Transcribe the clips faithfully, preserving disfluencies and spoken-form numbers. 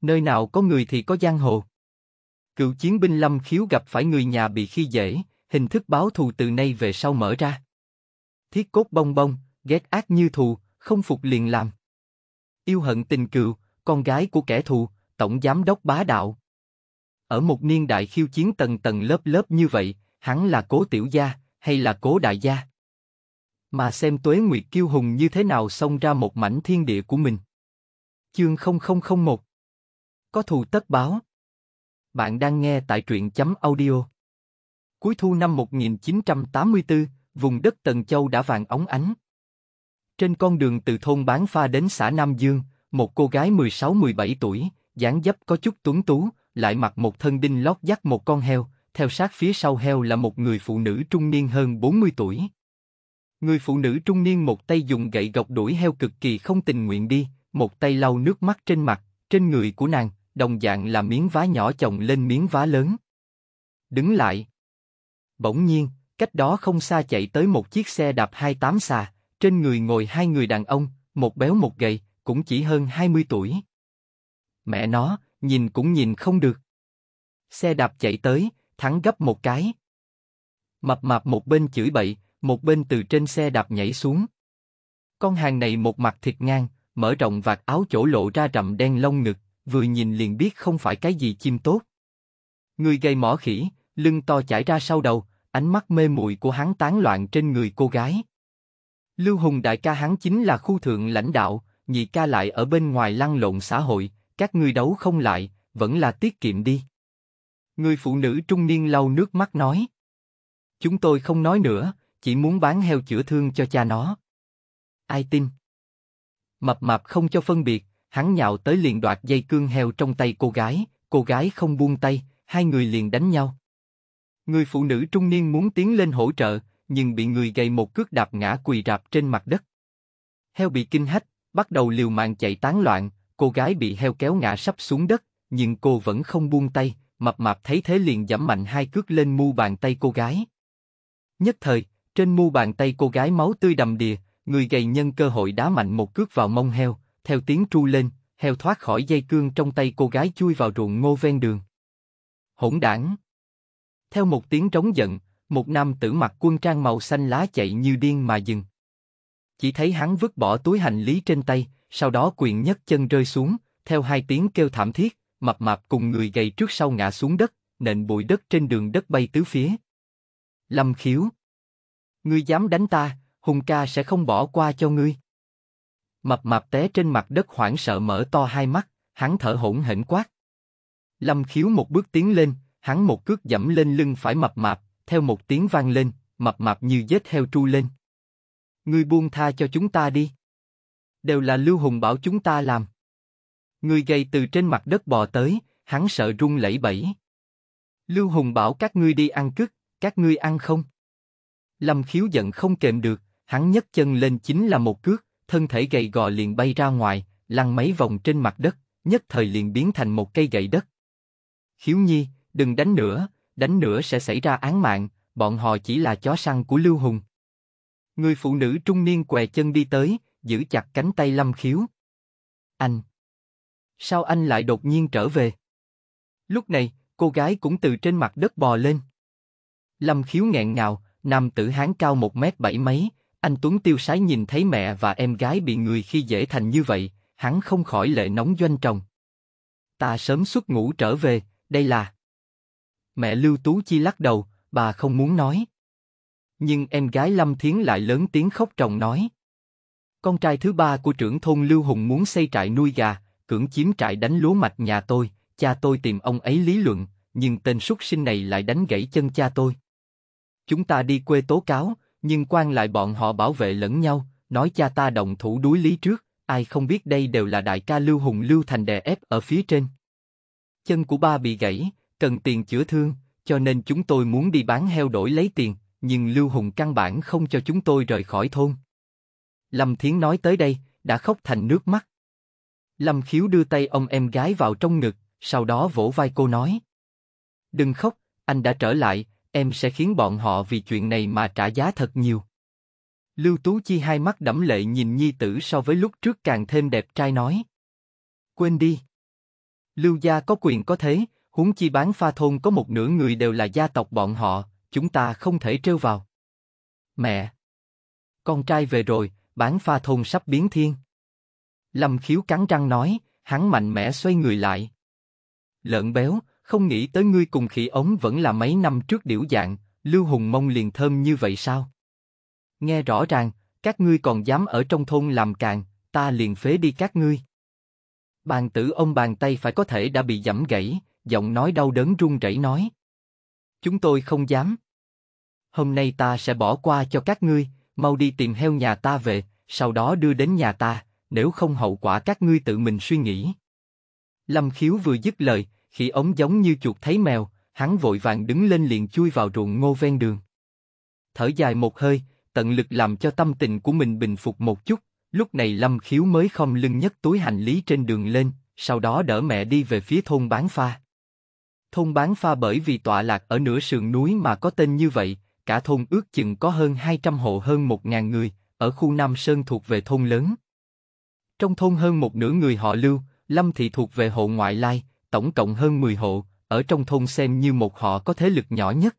nơi nào có người thì có giang hồ. Cựu chiến binh Lâm Khiếu gặp phải người nhà bị khi dễ, hình thức báo thù từ nay về sau mở ra. Thiết cốt bong bong, ghét ác như thù, không phục liền làm. Yêu hận tình cựu, con gái của kẻ thù, tổng giám đốc bá đạo. Ở một niên đại khiêu chiến tầng tầng lớp lớp như vậy, hắn là Cố Tiểu Gia hay là Cố Đại Gia? Mà xem Tuế Nguyệt kiêu hùng như thế nào xông ra một mảnh thiên địa của mình. Chương không không không một. Có thù tất báo. Bạn đang nghe tại truyện chấm audio. Cuối thu năm một nghìn chín trăm tám mươi tư, vùng đất Tần Châu đã vàng óng ánh. Trên con đường từ thôn Bán Pha đến xã Nam Dương, một cô gái mười sáu mười bảy tuổi, dáng dấp có chút tuấn tú, lại mặc một thân đinh lót dắt một con heo, theo sát phía sau heo là một người phụ nữ trung niên hơn bốn mươi tuổi. Người phụ nữ trung niên một tay dùng gậy gộc đuổi heo cực kỳ không tình nguyện đi, một tay lau nước mắt trên mặt, trên người của nàng, đồng dạng là miếng vá nhỏ chồng lên miếng vá lớn. Đứng lại. Bỗng nhiên, cách đó không xa chạy tới một chiếc xe đạp hai tám xà, trên người ngồi hai người đàn ông, một béo một gầy, cũng chỉ hơn hai mươi tuổi. Mẹ nó, nhìn cũng nhìn không được. Xe đạp chạy tới, thắng gấp một cái. Mập mạp một bên chửi bậy, một bên từ trên xe đạp nhảy xuống. Con hàng này một mặt thịt ngang, mở rộng vạt áo chỗ lộ ra rậm đen lông ngực, vừa nhìn liền biết không phải cái gì chim tốt. Người gầy mỏ khỉ, lưng to chảy ra sau đầu, ánh mắt mê muội của hắn tán loạn trên người cô gái. Lưu Hùng đại ca hắn chính là khu thượng lãnh đạo, nhị ca lại ở bên ngoài lăn lộn xã hội, các ngươi đấu không lại, vẫn là tiết kiệm đi. Người phụ nữ trung niên lau nước mắt nói. Chúng tôi không nói nữa, chỉ muốn bán heo chữa thương cho cha nó. Ai tin? Mập mạp không cho phân biệt, hắn nhào tới liền đoạt dây cương heo trong tay cô gái, cô gái không buông tay, hai người liền đánh nhau. Người phụ nữ trung niên muốn tiến lên hỗ trợ, nhưng bị người gầy một cước đạp ngã quỳ rạp trên mặt đất. Heo bị kinh hách, bắt đầu liều mạng chạy tán loạn, cô gái bị heo kéo ngã sắp xuống đất, nhưng cô vẫn không buông tay, mập mạp thấy thế liền giẫm mạnh hai cước lên mu bàn tay cô gái. Nhất thời, trên mu bàn tay cô gái máu tươi đầm đìa, người gầy nhân cơ hội đá mạnh một cước vào mông heo, theo tiếng tru lên, heo thoát khỏi dây cương trong tay cô gái chui vào ruộng ngô ven đường. Hỗn đảng! Theo một tiếng trống giận, một nam tử mặc quân trang màu xanh lá chạy như điên mà dừng. Chỉ thấy hắn vứt bỏ túi hành lý trên tay, sau đó quyền nhấc chân rơi xuống, theo hai tiếng kêu thảm thiết, mập mạp cùng người gầy trước sau ngã xuống đất, nện bụi đất trên đường đất bay tứ phía. Lâm Khiếu! Ngươi dám đánh ta, Hùng ca sẽ không bỏ qua cho ngươi. Mập mạp té trên mặt đất hoảng sợ mở to hai mắt, hắn thở hổn hển quát. Lâm Khiếu một bước tiến lên, hắn một cước giẫm lên lưng phải mập mạp, theo một tiếng vang lên, mập mạp như vết heo tru lên. Ngươi buông tha cho chúng ta đi. Đều là Lưu Hùng bảo chúng ta làm. Người gầy từ trên mặt đất bò tới, hắn sợ run lẩy bẩy. Lưu Hùng bảo các ngươi đi ăn cứt, các ngươi ăn không? Lâm Khiếu giận không kềm được, hắn nhấc chân lên chính là một cước, thân thể gầy gò liền bay ra ngoài, lăn mấy vòng trên mặt đất, nhất thời liền biến thành một cây gậy đất. Khiếu nhi, đừng đánh nữa, đánh nữa sẽ xảy ra án mạng, bọn họ chỉ là chó săn của Lưu Hùng. Người phụ nữ trung niên què chân đi tới, giữ chặt cánh tay Lâm Khiếu. Anh! Sao anh lại đột nhiên trở về? Lúc này, cô gái cũng từ trên mặt đất bò lên. Lâm Khiếu nghẹn ngào, nam tử hán cao một mét bảy mấy, anh tuấn tiêu sái nhìn thấy mẹ và em gái bị người khi dễ thành như vậy, hắn không khỏi lệ nóng doanh tròng. Ta sớm xuất ngũ trở về, đây là... Mẹ Lưu Tú Chi lắc đầu, bà không muốn nói. Nhưng em gái Lâm Thiến lại lớn tiếng khóc ròng nói. Con trai thứ ba của trưởng thôn Lưu Hùng muốn xây trại nuôi gà, cưỡng chiếm trại đánh lúa mạch nhà tôi, cha tôi tìm ông ấy lý luận, nhưng tên súc sinh này lại đánh gãy chân cha tôi. Chúng ta đi quê tố cáo, nhưng quan lại bọn họ bảo vệ lẫn nhau, nói cha ta động thủ đuối lý trước, ai không biết đây đều là đại ca Lưu Hùng Lưu Thành đè ép ở phía trên. Chân của ba bị gãy, cần tiền chữa thương, cho nên chúng tôi muốn đi bán heo đổi lấy tiền, nhưng Lưu Hùng căn bản không cho chúng tôi rời khỏi thôn. Lâm Thiến nói tới đây, đã khóc thành nước mắt. Lâm Khiếu đưa tay ôm em gái vào trong ngực, sau đó vỗ vai cô nói. Đừng khóc, anh đã trở lại, em sẽ khiến bọn họ vì chuyện này mà trả giá thật nhiều. Lưu Tú Chi hai mắt đẫm lệ nhìn nhi tử so với lúc trước càng thêm đẹp trai nói. Quên đi. Lưu gia có quyền có thế, huống chi Bán Pha thôn có một nửa người đều là gia tộc bọn họ, chúng ta không thể trêu vào. Mẹ! Con trai về rồi, Bán Pha thôn sắp biến thiên. Lâm Khiếu cắn răng nói, hắn mạnh mẽ xoay người lại. Lợn béo, không nghĩ tới ngươi cùng khỉ ống vẫn là mấy năm trước điểu dạng, Lưu Hùng Mông liền thơm như vậy sao? Nghe rõ ràng, các ngươi còn dám ở trong thôn làm càn, ta liền phế đi các ngươi. Bàn tử ông bàn tay phải có thể đã bị giẫm gãy, giọng nói đau đớn run rẩy nói. Chúng tôi không dám. Hôm nay ta sẽ bỏ qua cho các ngươi, mau đi tìm heo nhà ta về, sau đó đưa đến nhà ta, nếu không hậu quả các ngươi tự mình suy nghĩ. Lâm Khiếu vừa dứt lời, khỉ ống giống như chuột thấy mèo, hắn vội vàng đứng lên liền chui vào ruộng ngô ven đường. Thở dài một hơi, tận lực làm cho tâm tình của mình bình phục một chút, lúc này Lâm Khiếu mới khom lưng nhấc túi hành lý trên đường lên, sau đó đỡ mẹ đi về phía thôn Bán Pha. Thôn Bán Pha bởi vì tọa lạc ở nửa sườn núi mà có tên như vậy, cả thôn ước chừng có hơn hai trăm hộ hơn một nghìn người, ở khu Nam Sơn thuộc về thôn lớn. Trong thôn hơn một nửa người họ Lưu, Lâm thị thuộc về hộ ngoại lai, tổng cộng hơn mười hộ, ở trong thôn xem như một họ có thế lực nhỏ nhất.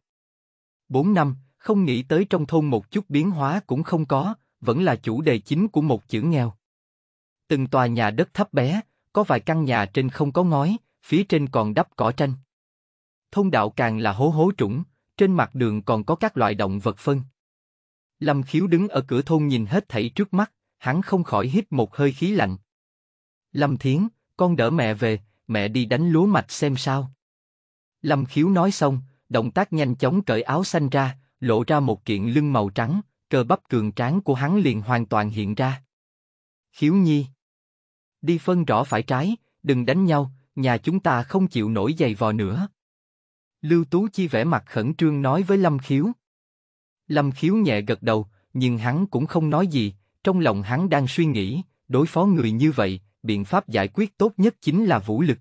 Bốn năm, không nghĩ tới trong thôn một chút biến hóa cũng không có, vẫn là chủ đề chính của một chữ nghèo. Từng tòa nhà đất thấp bé, có vài căn nhà trên không có ngói, phía trên còn đắp cỏ tranh. Thôn đạo càng là hố hố trũng, trên mặt đường còn có các loại động vật phân. Lâm Khiếu đứng ở cửa thôn nhìn hết thảy trước mắt, hắn không khỏi hít một hơi khí lạnh. Lâm Thiến, con đỡ mẹ về, mẹ đi đánh lúa mạch xem sao. Lâm Khiếu nói xong, động tác nhanh chóng cởi áo xanh ra, lộ ra một kiện lưng màu trắng, cơ bắp cường tráng của hắn liền hoàn toàn hiện ra. Khiếu nhi, đi phân rõ phải trái, đừng đánh nhau, nhà chúng ta không chịu nổi giày vò nữa. Lưu Tú Chi vẻ mặt khẩn trương nói với Lâm Khiếu. Lâm Khiếu nhẹ gật đầu, nhưng hắn cũng không nói gì, trong lòng hắn đang suy nghĩ, đối phó người như vậy, biện pháp giải quyết tốt nhất chính là vũ lực.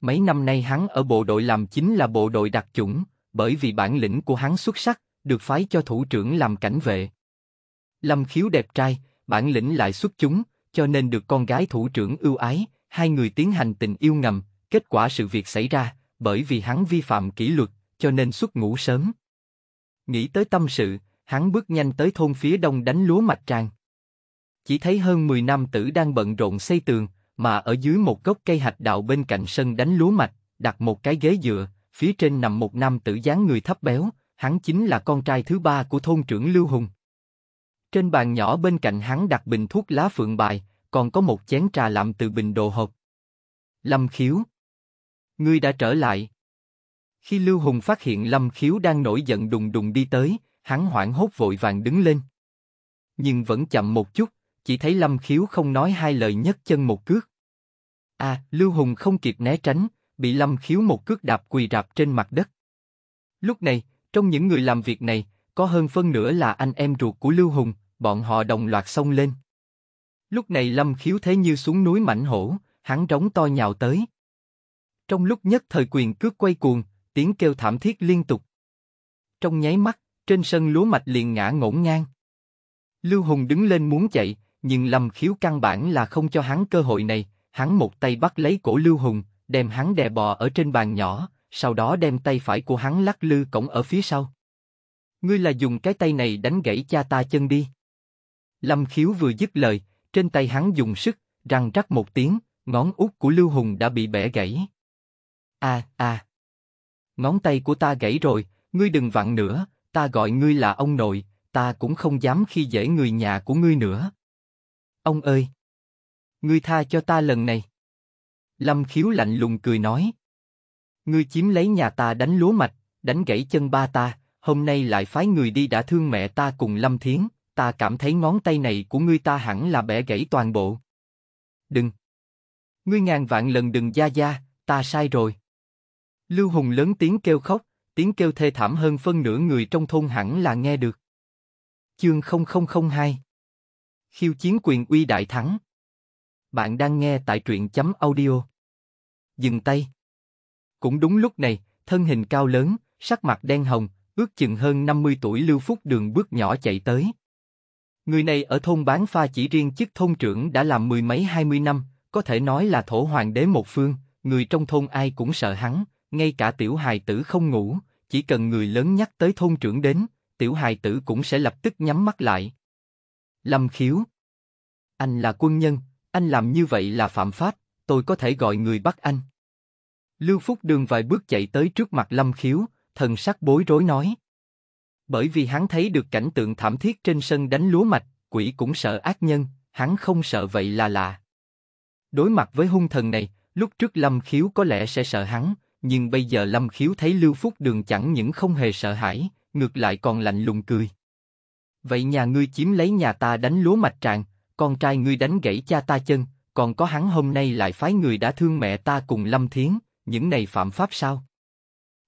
Mấy năm nay hắn ở bộ đội làm chính là bộ đội đặc chủng, bởi vì bản lĩnh của hắn xuất sắc, được phái cho thủ trưởng làm cảnh vệ. Lâm Khiếu đẹp trai, bản lĩnh lại xuất chúng, cho nên được con gái thủ trưởng ưu ái, hai người tiến hành tình yêu ngầm, kết quả sự việc xảy ra, bởi vì hắn vi phạm kỷ luật, cho nên xuất ngũ sớm. Nghĩ tới tâm sự, hắn bước nhanh tới thôn phía đông đánh lúa mạch tràng. Chỉ thấy hơn mười nam tử đang bận rộn xây tường, mà ở dưới một gốc cây hạch đạo bên cạnh sân đánh lúa mạch, đặt một cái ghế dựa, phía trên nằm một nam tử dáng người thấp béo, hắn chính là con trai thứ ba của thôn trưởng Lưu Hùng. Trên bàn nhỏ bên cạnh hắn đặt bình thuốc lá phượng bài, còn có một chén trà làm từ bình đồ hộp. Lâm Khiếu, ngươi đã trở lại. Khi Lưu Hùng phát hiện Lâm Khiếu đang nổi giận đùng đùng đi tới, hắn hoảng hốt vội vàng đứng lên. Nhưng vẫn chậm một chút, chỉ thấy Lâm Khiếu không nói hai lời nhấc chân một cước. À, Lưu Hùng không kịp né tránh, bị Lâm Khiếu một cước đạp quỳ rạp trên mặt đất. Lúc này, trong những người làm việc này, có hơn phân nửa là anh em ruột của Lưu Hùng, bọn họ đồng loạt xông lên. Lúc này Lâm Khiếu thế như xuống núi mãnh hổ, hắn rống to nhào tới. Trong lúc nhất thời quyền cước quay cuồng, tiếng kêu thảm thiết liên tục. Trong nháy mắt, trên sân lúa mạch liền ngã ngổn ngang. Lưu Hùng đứng lên muốn chạy, nhưng Lâm Khiếu căn bản là không cho hắn cơ hội này, hắn một tay bắt lấy cổ Lưu Hùng, đem hắn đè bò ở trên bàn nhỏ, sau đó đem tay phải của hắn lắc lư cõng ở phía sau. Ngươi là dùng cái tay này đánh gãy cha ta chân đi. Lâm Khiếu vừa dứt lời, trên tay hắn dùng sức, răng rắc một tiếng, ngón út của Lưu Hùng đã bị bẻ gãy. À, à, ngón tay của ta gãy rồi, ngươi đừng vặn nữa, ta gọi ngươi là ông nội, ta cũng không dám khi dễ người nhà của ngươi nữa. Ông ơi, ngươi tha cho ta lần này. Lâm Khiếu lạnh lùng cười nói. Ngươi chiếm lấy nhà ta đánh lúa mạch, đánh gãy chân ba ta, hôm nay lại phái người đi đã thương mẹ ta cùng Lâm Thiến, ta cảm thấy ngón tay này của ngươi ta hẳn là bẻ gãy toàn bộ. Đừng. Ngươi ngàn vạn lần đừng gia gia, ta sai rồi. Lưu Hùng lớn tiếng kêu khóc, tiếng kêu thê thảm hơn phân nửa người trong thôn hẳn là nghe được. Chương không không không hai Khiêu chiến quyền uy đại thắng. Bạn đang nghe tại truyện chấm audio. Dừng tay. Cũng đúng lúc này, thân hình cao lớn, sắc mặt đen hồng, ước chừng hơn năm mươi tuổi Lưu Phúc Đường bước nhỏ chạy tới. Người này ở thôn Bán Pha chỉ riêng chức thôn trưởng đã làm mười mấy hai mươi năm, có thể nói là thổ hoàng đế một phương, người trong thôn ai cũng sợ hắn, ngay cả tiểu hài tử không ngủ, chỉ cần người lớn nhắc tới thôn trưởng đến, tiểu hài tử cũng sẽ lập tức nhắm mắt lại. Lâm Khiếu: Anh là quân nhân, anh làm như vậy là phạm pháp, tôi có thể gọi người bắt anh. Lưu Phúc Đường vài bước chạy tới trước mặt Lâm Khiếu, thần sắc bối rối nói. Bởi vì hắn thấy được cảnh tượng thảm thiết trên sân đánh lúa mạch, quỷ cũng sợ ác nhân, hắn không sợ vậy là lạ. Đối mặt với hung thần này, lúc trước Lâm Khiếu có lẽ sẽ sợ hắn, nhưng bây giờ Lâm Khiếu thấy Lưu Phúc Đường chẳng những không hề sợ hãi, ngược lại còn lạnh lùng cười. Vậy nhà ngươi chiếm lấy nhà ta đánh lúa mạch tràng, con trai ngươi đánh gãy cha ta chân, còn có hắn hôm nay lại phái người đã thương mẹ ta cùng Lâm Thiến, những này phạm pháp sao?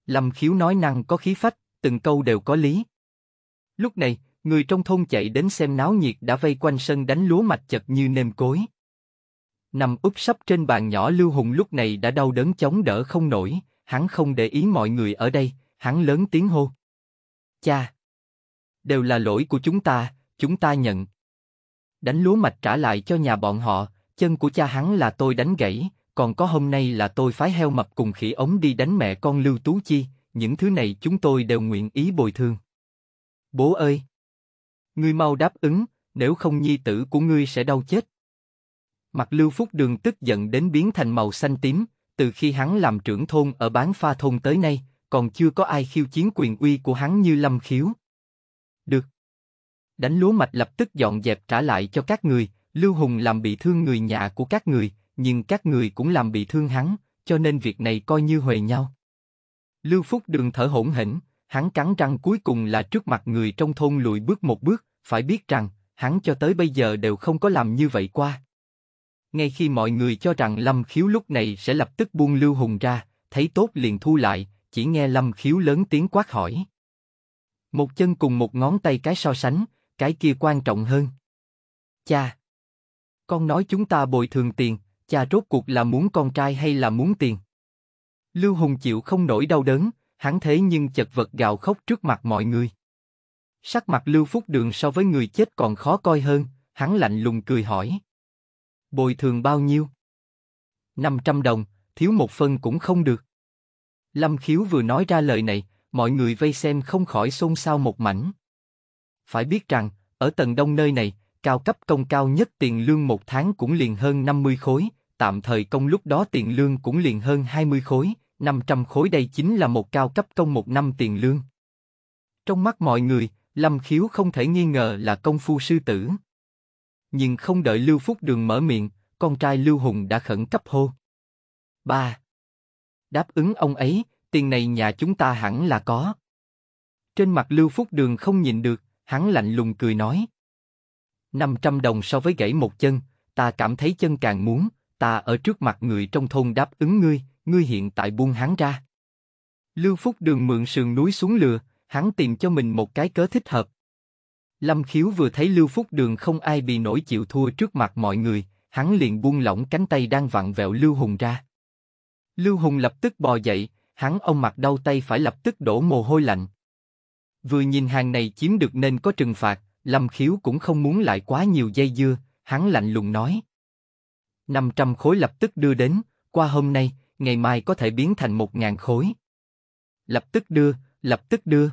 Lâm Khiếu nói năng có khí phách, từng câu đều có lý. Lúc này, người trong thôn chạy đến xem náo nhiệt đã vây quanh sân đánh lúa mạch chật như nêm cối. Nằm úp sấp trên bàn nhỏ Lưu Hùng lúc này đã đau đớn chống đỡ không nổi, hắn không để ý mọi người ở đây, hắn lớn tiếng hô. Cha! Đều là lỗi của chúng ta, chúng ta nhận. Đánh lúa mạch trả lại cho nhà bọn họ, chân của cha hắn là tôi đánh gãy, còn có hôm nay là tôi phái heo mập cùng khỉ ống đi đánh mẹ con Lưu Tú Chi, những thứ này chúng tôi đều nguyện ý bồi thường. Bố ơi! Ngươi mau đáp ứng, nếu không nhi tử của ngươi sẽ đau chết. Mặt Lưu Phúc Đường tức giận đến biến thành màu xanh tím, từ khi hắn làm trưởng thôn ở Bán Pha thôn tới nay, còn chưa có ai khiêu chiến quyền uy của hắn như Lâm Khiếu. Được. Đánh lúa mạch lập tức dọn dẹp trả lại cho các người, Lưu Hùng làm bị thương người nhà của các người, nhưng các người cũng làm bị thương hắn, cho nên việc này coi như huề nhau. Lưu Phúc Đường thở hổn hển, hắn cắn răng cuối cùng là trước mặt người trong thôn lùi bước một bước, phải biết rằng, hắn cho tới bây giờ đều không có làm như vậy qua. Ngay khi mọi người cho rằng Lâm Khiếu lúc này sẽ lập tức buông Lưu Hùng ra, thấy tốt liền thu lại, chỉ nghe Lâm Khiếu lớn tiếng quát hỏi. Một chân cùng một ngón tay cái so sánh, cái kia quan trọng hơn. Cha! Con nói chúng ta bồi thường tiền, cha rốt cuộc là muốn con trai hay là muốn tiền? Lưu Hùng chịu không nổi đau đớn, hắn thế nhưng chật vật gào khóc trước mặt mọi người. Sắc mặt Lưu Phúc Đường so với người chết còn khó coi hơn, hắn lạnh lùng cười hỏi. Bồi thường bao nhiêu? năm trăm đồng, thiếu một phân cũng không được. Lâm Khiếu vừa nói ra lời này, mọi người vây xem không khỏi xôn xao một mảnh. Phải biết rằng, ở tầng đông nơi này, cao cấp công cao nhất tiền lương một tháng cũng liền hơn năm mươi khối, tạm thời công lúc đó tiền lương cũng liền hơn hai mươi khối, năm trăm khối đây chính là một cao cấp công một năm tiền lương. Trong mắt mọi người, Lâm Khiếu không thể nghi ngờ là công phu sư tử. Nhưng không đợi Lưu Phúc Đường mở miệng, con trai Lưu Hùng đã khẩn cấp hô. Ba! Đáp ứng ông ấy, tiền này nhà chúng ta hẳn là có. Trên mặt Lưu Phúc Đường không nhìn được, hắn lạnh lùng cười nói. năm trăm đồng so với gãy một chân, ta cảm thấy chân càng muốn, ta ở trước mặt người trong thôn đáp ứng ngươi, ngươi hiện tại buông hắn ra. Lưu Phúc Đường mượn sườn núi xuống lừa, hắn tìm cho mình một cái cớ thích hợp. Lâm Khiếu vừa thấy Lưu Phúc Đường không ai bị nổi chịu thua trước mặt mọi người, hắn liền buông lỏng cánh tay đang vặn vẹo Lưu Hùng ra. Lưu Hùng lập tức bò dậy, hắn ôm mặt đau tay phải lập tức đổ mồ hôi lạnh. Vừa nhìn hàng này chiếm được nên có trừng phạt, Lâm Khiếu cũng không muốn lại quá nhiều dây dưa, hắn lạnh lùng nói. năm trăm khối lập tức đưa đến, qua hôm nay, ngày mai có thể biến thành một nghìn khối. Lập tức đưa, lập tức đưa.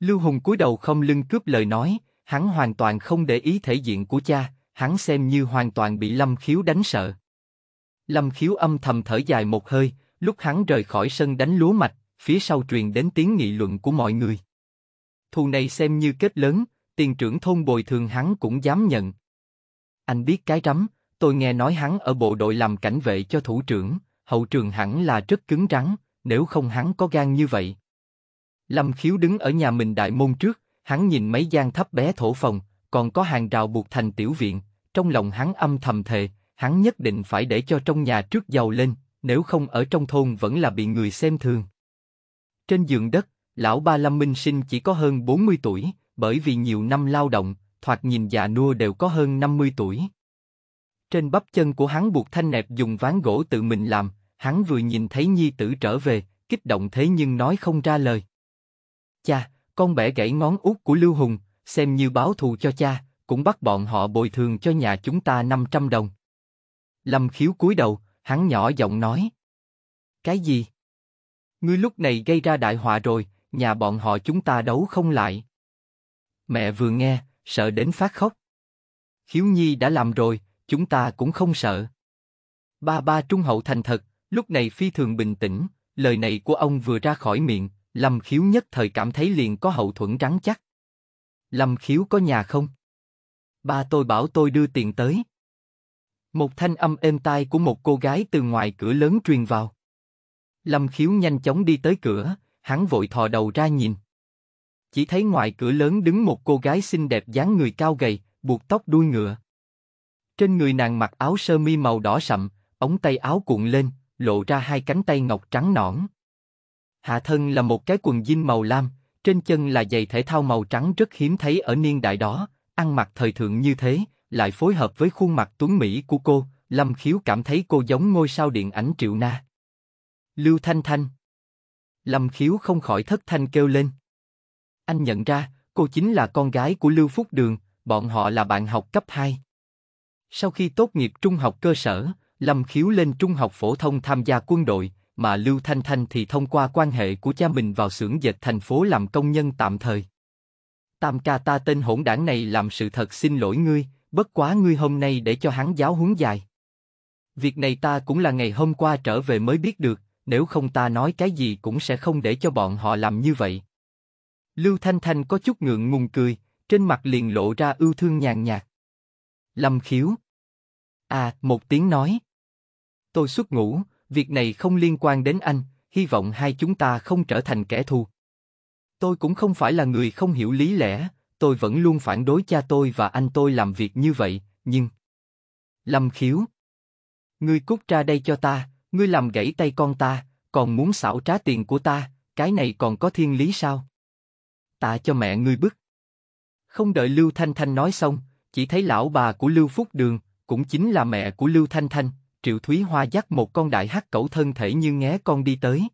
Lưu Hùng cúi đầu không lưng cướp lời nói, hắn hoàn toàn không để ý thể diện của cha, hắn xem như hoàn toàn bị Lâm Khiếu đánh sợ. Lâm Khiếu âm thầm thở dài một hơi, lúc hắn rời khỏi sân đánh lúa mạch, phía sau truyền đến tiếng nghị luận của mọi người. Thù này xem như kết lớn, tiền trưởng thôn bồi thường hắn cũng dám nhận. Anh biết cái rắm, tôi nghe nói hắn ở bộ đội làm cảnh vệ cho thủ trưởng, hậu trường hẳn là rất cứng rắn, nếu không hắn có gan như vậy. Lâm Khiếu đứng ở nhà mình đại môn trước, hắn nhìn mấy gian thấp bé thổ phòng, còn có hàng rào buộc thành tiểu viện, trong lòng hắn âm thầm thề, hắn nhất định phải để cho trong nhà trước giàu lên, nếu không ở trong thôn vẫn là bị người xem thường. Trên giường đất, lão ba Lâm Minh Sinh chỉ có hơn bốn mươi tuổi, bởi vì nhiều năm lao động, thoạt nhìn già nua đều có hơn năm mươi tuổi. Trên bắp chân của hắn buộc thanh nẹp dùng ván gỗ tự mình làm, hắn vừa nhìn thấy nhi tử trở về, kích động thế nhưng nói không ra lời. Cha, con bẻ gãy ngón út của Lưu Hùng, xem như báo thù cho cha, cũng bắt bọn họ bồi thường cho nhà chúng ta năm trăm đồng. Lâm Khiếu cúi đầu, hắn nhỏ giọng nói. Cái gì? Ngươi lúc này gây ra đại họa rồi, nhà bọn họ chúng ta đấu không lại. Mẹ vừa nghe, sợ đến phát khóc. Khiếu Nhi đã làm rồi, chúng ta cũng không sợ. Ba ba Trung Hậu thành thật, lúc này phi thường bình tĩnh, lời này của ông vừa ra khỏi miệng, Lâm Khiếu nhất thời cảm thấy liền có hậu thuẫn rắn chắc. Lâm Khiếu có nhà không? Ba tôi bảo tôi đưa tiền tới. Một thanh âm êm tai của một cô gái từ ngoài cửa lớn truyền vào. Lâm Khiếu nhanh chóng đi tới cửa, hắn vội thò đầu ra nhìn. Chỉ thấy ngoài cửa lớn đứng một cô gái xinh đẹp dáng người cao gầy, buộc tóc đuôi ngựa. Trên người nàng mặc áo sơ mi màu đỏ sậm, ống tay áo cuộn lên, lộ ra hai cánh tay ngọc trắng nõn. Hạ thân là một cái quần jean màu lam, trên chân là giày thể thao màu trắng rất hiếm thấy ở niên đại đó, ăn mặc thời thượng như thế, lại phối hợp với khuôn mặt tuấn mỹ của cô, Lâm Khiếu cảm thấy cô giống ngôi sao điện ảnh Triệu Na. Lưu Thanh Thanh. Lâm Khiếu không khỏi thất thanh kêu lên. Anh nhận ra, cô chính là con gái của Lưu Phúc Đường, bọn họ là bạn học cấp hai. Sau khi tốt nghiệp trung học cơ sở, Lâm Khiếu lên trung học phổ thông tham gia quân đội, mà Lưu Thanh Thanh thì thông qua quan hệ của cha mình vào xưởng dệt thành phố làm công nhân tạm thời. Tam ca ta tên hỗn đảng này làm sự thật xin lỗi ngươi, bất quá ngươi hôm nay để cho hắn giáo huấn dài. Việc này ta cũng là ngày hôm qua trở về mới biết được, nếu không ta nói cái gì cũng sẽ không để cho bọn họ làm như vậy. Lưu Thanh Thanh có chút ngượng ngùng cười, trên mặt liền lộ ra ưu thương nhàn nhạt. Lâm Khiếu. À, một tiếng nói. Tôi xuất ngũ, việc này không liên quan đến anh, hy vọng hai chúng ta không trở thành kẻ thù. Tôi cũng không phải là người không hiểu lý lẽ, tôi vẫn luôn phản đối cha tôi và anh tôi làm việc như vậy, nhưng... Lâm Khiếu. Ngươi cút ra đây cho ta, ngươi làm gãy tay con ta, còn muốn xảo trá tiền của ta, cái này còn có thiên lý sao? Tạ cho mẹ ngươi bức. Không đợi Lưu Thanh Thanh nói xong, chỉ thấy lão bà của Lưu Phúc Đường, cũng chính là mẹ của Lưu Thanh Thanh, Triệu Thúy Hoa dắt một con đại hắc cẩu thân thể như ngé con đi tới.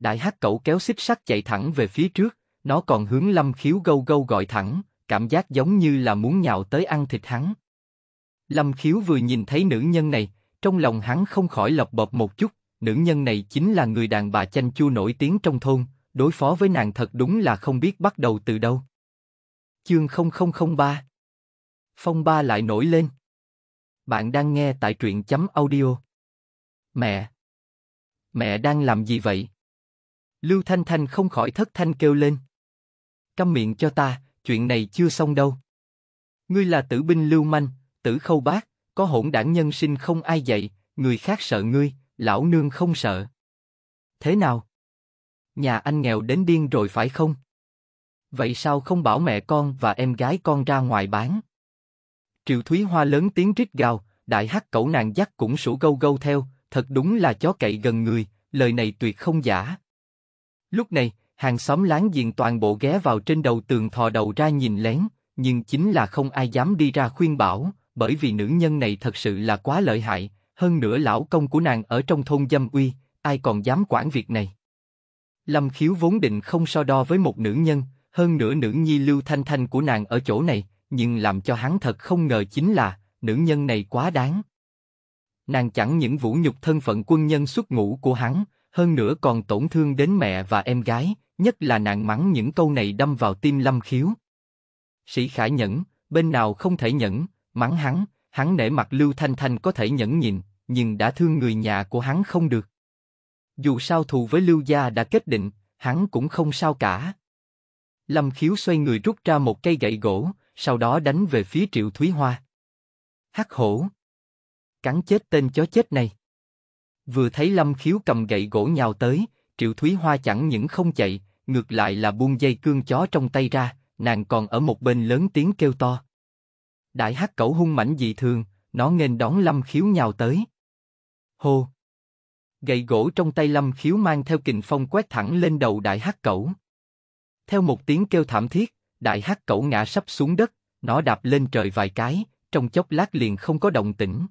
Đại hắc cẩu kéo xích sắt chạy thẳng về phía trước, nó còn hướng Lâm Khiếu gâu gâu gọi thẳng, cảm giác giống như là muốn nhào tới ăn thịt hắn. Lâm Khiếu vừa nhìn thấy nữ nhân này, trong lòng hắn không khỏi lộc bộp một chút, nữ nhân này chính là người đàn bà chanh chua nổi tiếng trong thôn, đối phó với nàng thật đúng là không biết bắt đầu từ đâu. Chương không không không ba. Phong ba lại nổi lên. Bạn đang nghe tại truyện chấm audio. Mẹ! Mẹ đang làm gì vậy? Lưu Thanh Thanh không khỏi thất thanh kêu lên. Câm miệng cho ta, chuyện này chưa xong đâu. Ngươi là tử binh lưu manh, tử khâu bác, có hỗn đảng nhân sinh không ai dạy, người khác sợ ngươi, lão nương không sợ. Thế nào? Nhà anh nghèo đến điên rồi phải không? Vậy sao không bảo mẹ con và em gái con ra ngoài bán? Triệu Thúy Hoa lớn tiếng rít gào, đại hắc cẩu nàng dắt cũng sủa gâu gâu theo, thật đúng là chó cậy gần người, lời này tuyệt không giả. Lúc này, hàng xóm láng giềng toàn bộ ghé vào trên đầu tường thò đầu ra nhìn lén, nhưng chính là không ai dám đi ra khuyên bảo, bởi vì nữ nhân này thật sự là quá lợi hại, hơn nữa lão công của nàng ở trong thôn dâm uy, ai còn dám quản việc này. Lâm Khiếu vốn định không so đo với một nữ nhân, hơn nữa nữ nhi Lưu Thanh Thanh của nàng ở chỗ này, nhưng làm cho hắn thật không ngờ chính là nữ nhân này quá đáng. Nàng chẳng những vũ nhục thân phận quân nhân xuất ngũ của hắn, hơn nữa còn tổn thương đến mẹ và em gái, nhất là nàng mắng những câu này đâm vào tim Lâm Khiếu. Sĩ khải nhẫn, bên nào không thể nhẫn, mắng hắn, hắn nể mặt Lưu Thanh Thanh có thể nhẫn nhịn, nhưng đã thương người nhà của hắn không được. Dù sao thù với Lưu gia đã kết định, hắn cũng không sao cả. Lâm Khiếu xoay người rút ra một cây gậy gỗ, sau đó đánh về phía Triệu Thúy Hoa. Hắc hổ! Cắn chết tên chó chết này! Vừa thấy Lâm Khiếu cầm gậy gỗ nhào tới, Triệu Thúy Hoa chẳng những không chạy, ngược lại là buông dây cương chó trong tay ra, nàng còn ở một bên lớn tiếng kêu to. Đại hắc cẩu hung mãnh dị thường, nó nghênh đón Lâm Khiếu nhào tới. Hô! Gậy gỗ trong tay Lâm Khiếu mang theo kình phong quét thẳng lên đầu đại hắc cẩu. Theo một tiếng kêu thảm thiết, đại hắc cẩu ngã sắp xuống đất, nó đạp lên trời vài cái, trong chốc lát liền không có động tĩnh.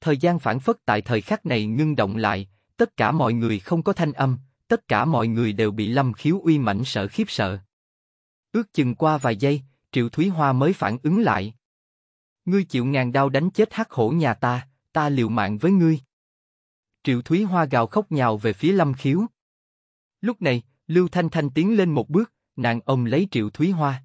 Thời gian phản phất tại thời khắc này ngưng động lại, tất cả mọi người không có thanh âm, tất cả mọi người đều bị Lâm Khiếu uy mãnh sợ khiếp sợ. Ước chừng qua vài giây, Triệu Thúy Hoa mới phản ứng lại. Ngươi chịu ngàn đao đánh chết hắc hổ nhà ta, ta liều mạng với ngươi. Triệu Thúy Hoa gào khóc nhào về phía Lâm Khiếu. Lúc này, Lưu Thanh Thanh tiến lên một bước, nàng ôm lấy Triệu Thúy Hoa.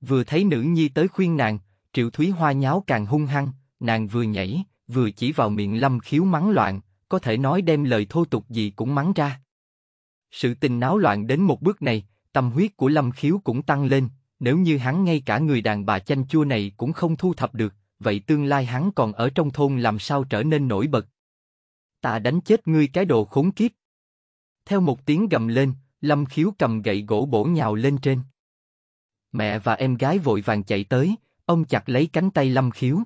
Vừa thấy nữ nhi tới khuyên nàng, Triệu Thúy Hoa nháo càng hung hăng, nàng vừa nhảy, vừa chỉ vào miệng Lâm Khiếu mắng loạn, có thể nói đem lời thô tục gì cũng mắng ra. Sự tình náo loạn đến một bước này, tâm huyết của Lâm Khiếu cũng tăng lên, nếu như hắn ngay cả người đàn bà chanh chua này cũng không thu thập được, vậy tương lai hắn còn ở trong thôn làm sao trở nên nổi bật. Ta đánh chết ngươi cái đồ khốn kiếp. Theo một tiếng gầm lên, Lâm Khiếu cầm gậy gỗ bổ nhào lên trên. Mẹ và em gái vội vàng chạy tới, ông chặt lấy cánh tay Lâm Khiếu.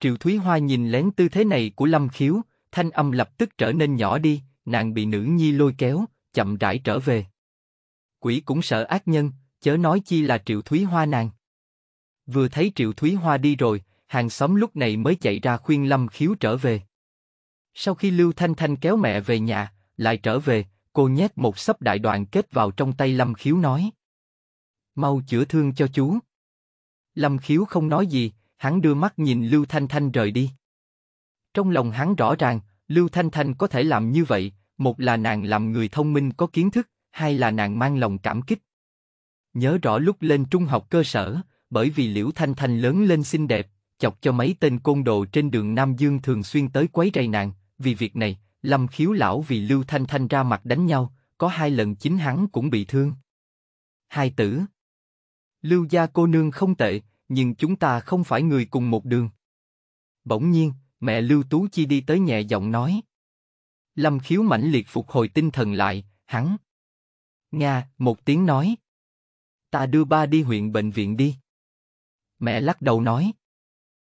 Triệu Thúy Hoa nhìn lén tư thế này của Lâm Khiếu, thanh âm lập tức trở nên nhỏ đi, nàng bị nữ nhi lôi kéo, chậm rãi trở về. Quỷ cũng sợ ác nhân, chớ nói chi là Triệu Thúy Hoa nàng. Vừa thấy Triệu Thúy Hoa đi rồi, hàng xóm lúc này mới chạy ra khuyên Lâm Khiếu trở về. Sau khi Lưu Thanh Thanh kéo mẹ về nhà, lại trở về, cô nhét một xấp đại đoàn kết vào trong tay Lâm Khiếu nói. Mau chữa thương cho chú. Lâm Khiếu không nói gì, hắn đưa mắt nhìn Lưu Thanh Thanh rời đi. Trong lòng hắn rõ ràng, Lưu Thanh Thanh có thể làm như vậy, một là nàng làm người thông minh có kiến thức, hai là nàng mang lòng cảm kích. Nhớ rõ lúc lên trung học cơ sở, bởi vì Liễu Thanh Thanh lớn lên xinh đẹp, chọc cho mấy tên côn đồ trên đường Nam Dương thường xuyên tới quấy rầy nàng, vì việc này, Lâm Khiếu lão vì Lưu Thanh Thanh ra mặt đánh nhau, có hai lần chính hắn cũng bị thương. Hai tử. Lưu gia cô nương không tệ, nhưng chúng ta không phải người cùng một đường. Bỗng nhiên, mẹ Lưu Tú Chi đi tới nhẹ giọng nói. Lâm Khiếu mãnh liệt phục hồi tinh thần lại, hắn. Nga, một tiếng nói. Ta đưa ba đi huyện bệnh viện đi. Mẹ lắc đầu nói.